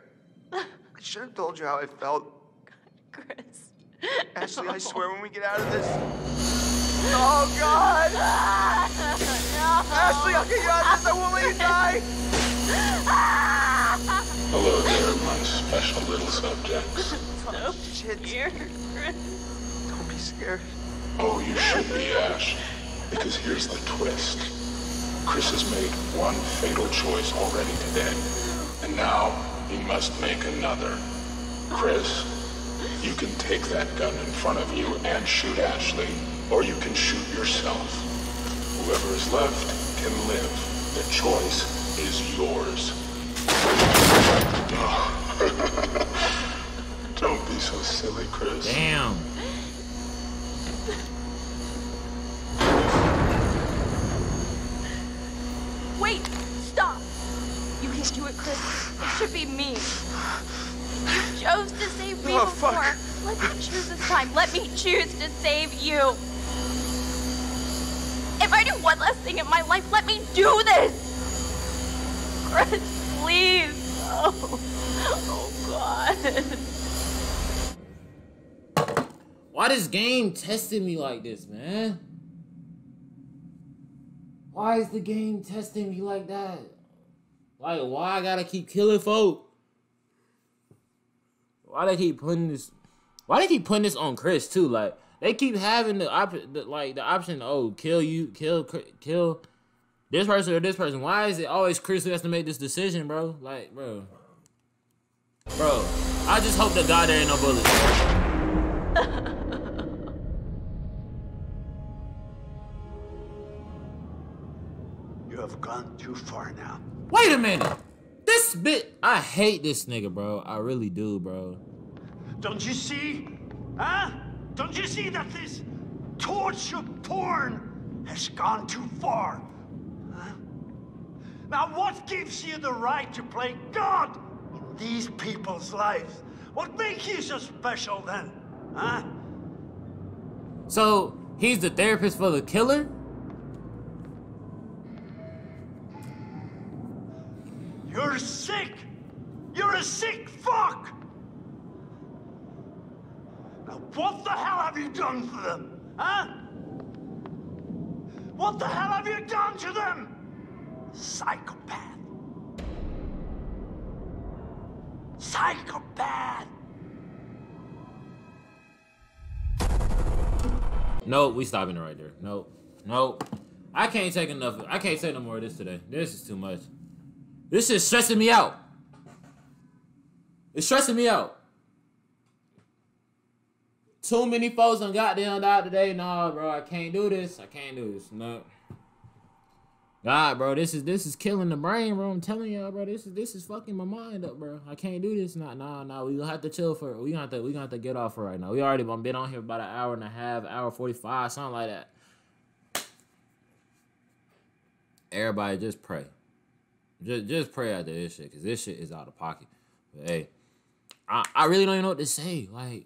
I, I should have told you how I felt. God, Chris. Ashley, no. I swear when we get out of this. Oh, God! No. Ashley, I'll get you out of this. I won't let you die. Hello there, my special little subjects. Oh, shit. Chris. Don't be scared. Oh, you should be, Ash. Because here's the twist. Chris has made one fatal choice already today. And now, he must make another. Chris, you can take that gun in front of you and shoot Ashley, or you can shoot yourself. Whoever is left can live. The choice is yours. Don't be so silly, Chris. Damn. Wait, stop. You can do it, Chris. It should be me. You chose to save me oh, before. Fuck. Let me choose this time. Let me choose to save you. If I do one last thing in my life, let me do this. Chris, please. Oh, oh God. Why this game testing me like this, man? Why is the game testing me like that? Like, why I gotta keep killing folk? Why they keep putting this? Why they keep putting this on Chris too? Like, they keep having the, op the like the option. Oh, kill you, kill, kill, this person or this person. Why is it always Chris who has to make this decision, bro? Like, bro. Bro, I just hope to God there ain't no bullets. You have gone too far now. Wait a minute. This bit, I hate this nigga, bro. I really do, bro. Don't you see? Huh? Don't you see that this torture porn has gone too far? Huh? Now what gives you the right to play God in these people's lives? What makes you so special then? Huh? So he's the therapist for the killer? You're sick! You're a sick fuck! Now what the hell have you done to them? Huh? What the hell have you done to them? Psychopath. Psychopath! Nope, we stopping it right there. Nope. Nope. I can't take enough. I can't take no more of this today. This is too much. This is stressing me out. It's stressing me out. Too many folks done goddamn died today. Nah, bro, I can't do this. I can't do this. No. God, bro, this is this is killing the brain, bro. I'm telling y'all, bro, this is this is fucking my mind up, bro. I can't do this. Nah, nah, nah. We gonna have to chill for. We gonna have to. We gonna have to get off for right now. We already been on here about an hour and a half, hour forty-five, something like that. Everybody, just pray. Just, just pray out there this shit, because this shit is out of pocket. But, hey, I, I really don't even know what to say. Like,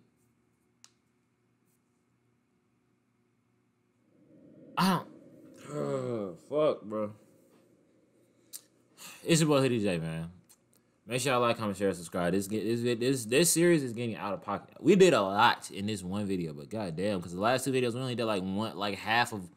I don't... Uh, fuck, bro. It's your boy, HoodieJay, man. Make sure y'all like, comment, share, and subscribe. This, this, this, this series is getting out of pocket. We did a lot in this one video, but goddamn, because the last two videos, we only did, like, one, like half of...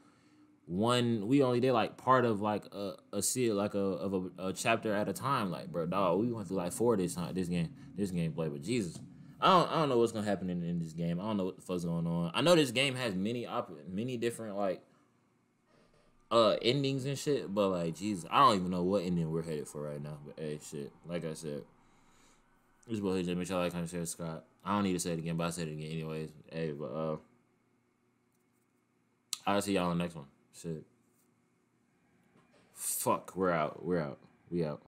One, we only did like part of like a a seed, like a of a, a chapter at a time. Like, bro, dog, we went through like four this time. This game, this gameplay, but Jesus, I don't, I don't know what's gonna happen in, in this game. I don't know what the fuck's going on. I know this game has many op, many different like uh endings and shit, but like Jesus, I don't even know what ending we're headed for right now. But hey, shit, like I said, this boy H J, make sure you like, comment, share, subscribe. I don't need to say it again, but I said it again anyways. Hey, but uh, I'll see y'all in the next one. Shit. Fuck, we're out. We're out. We out.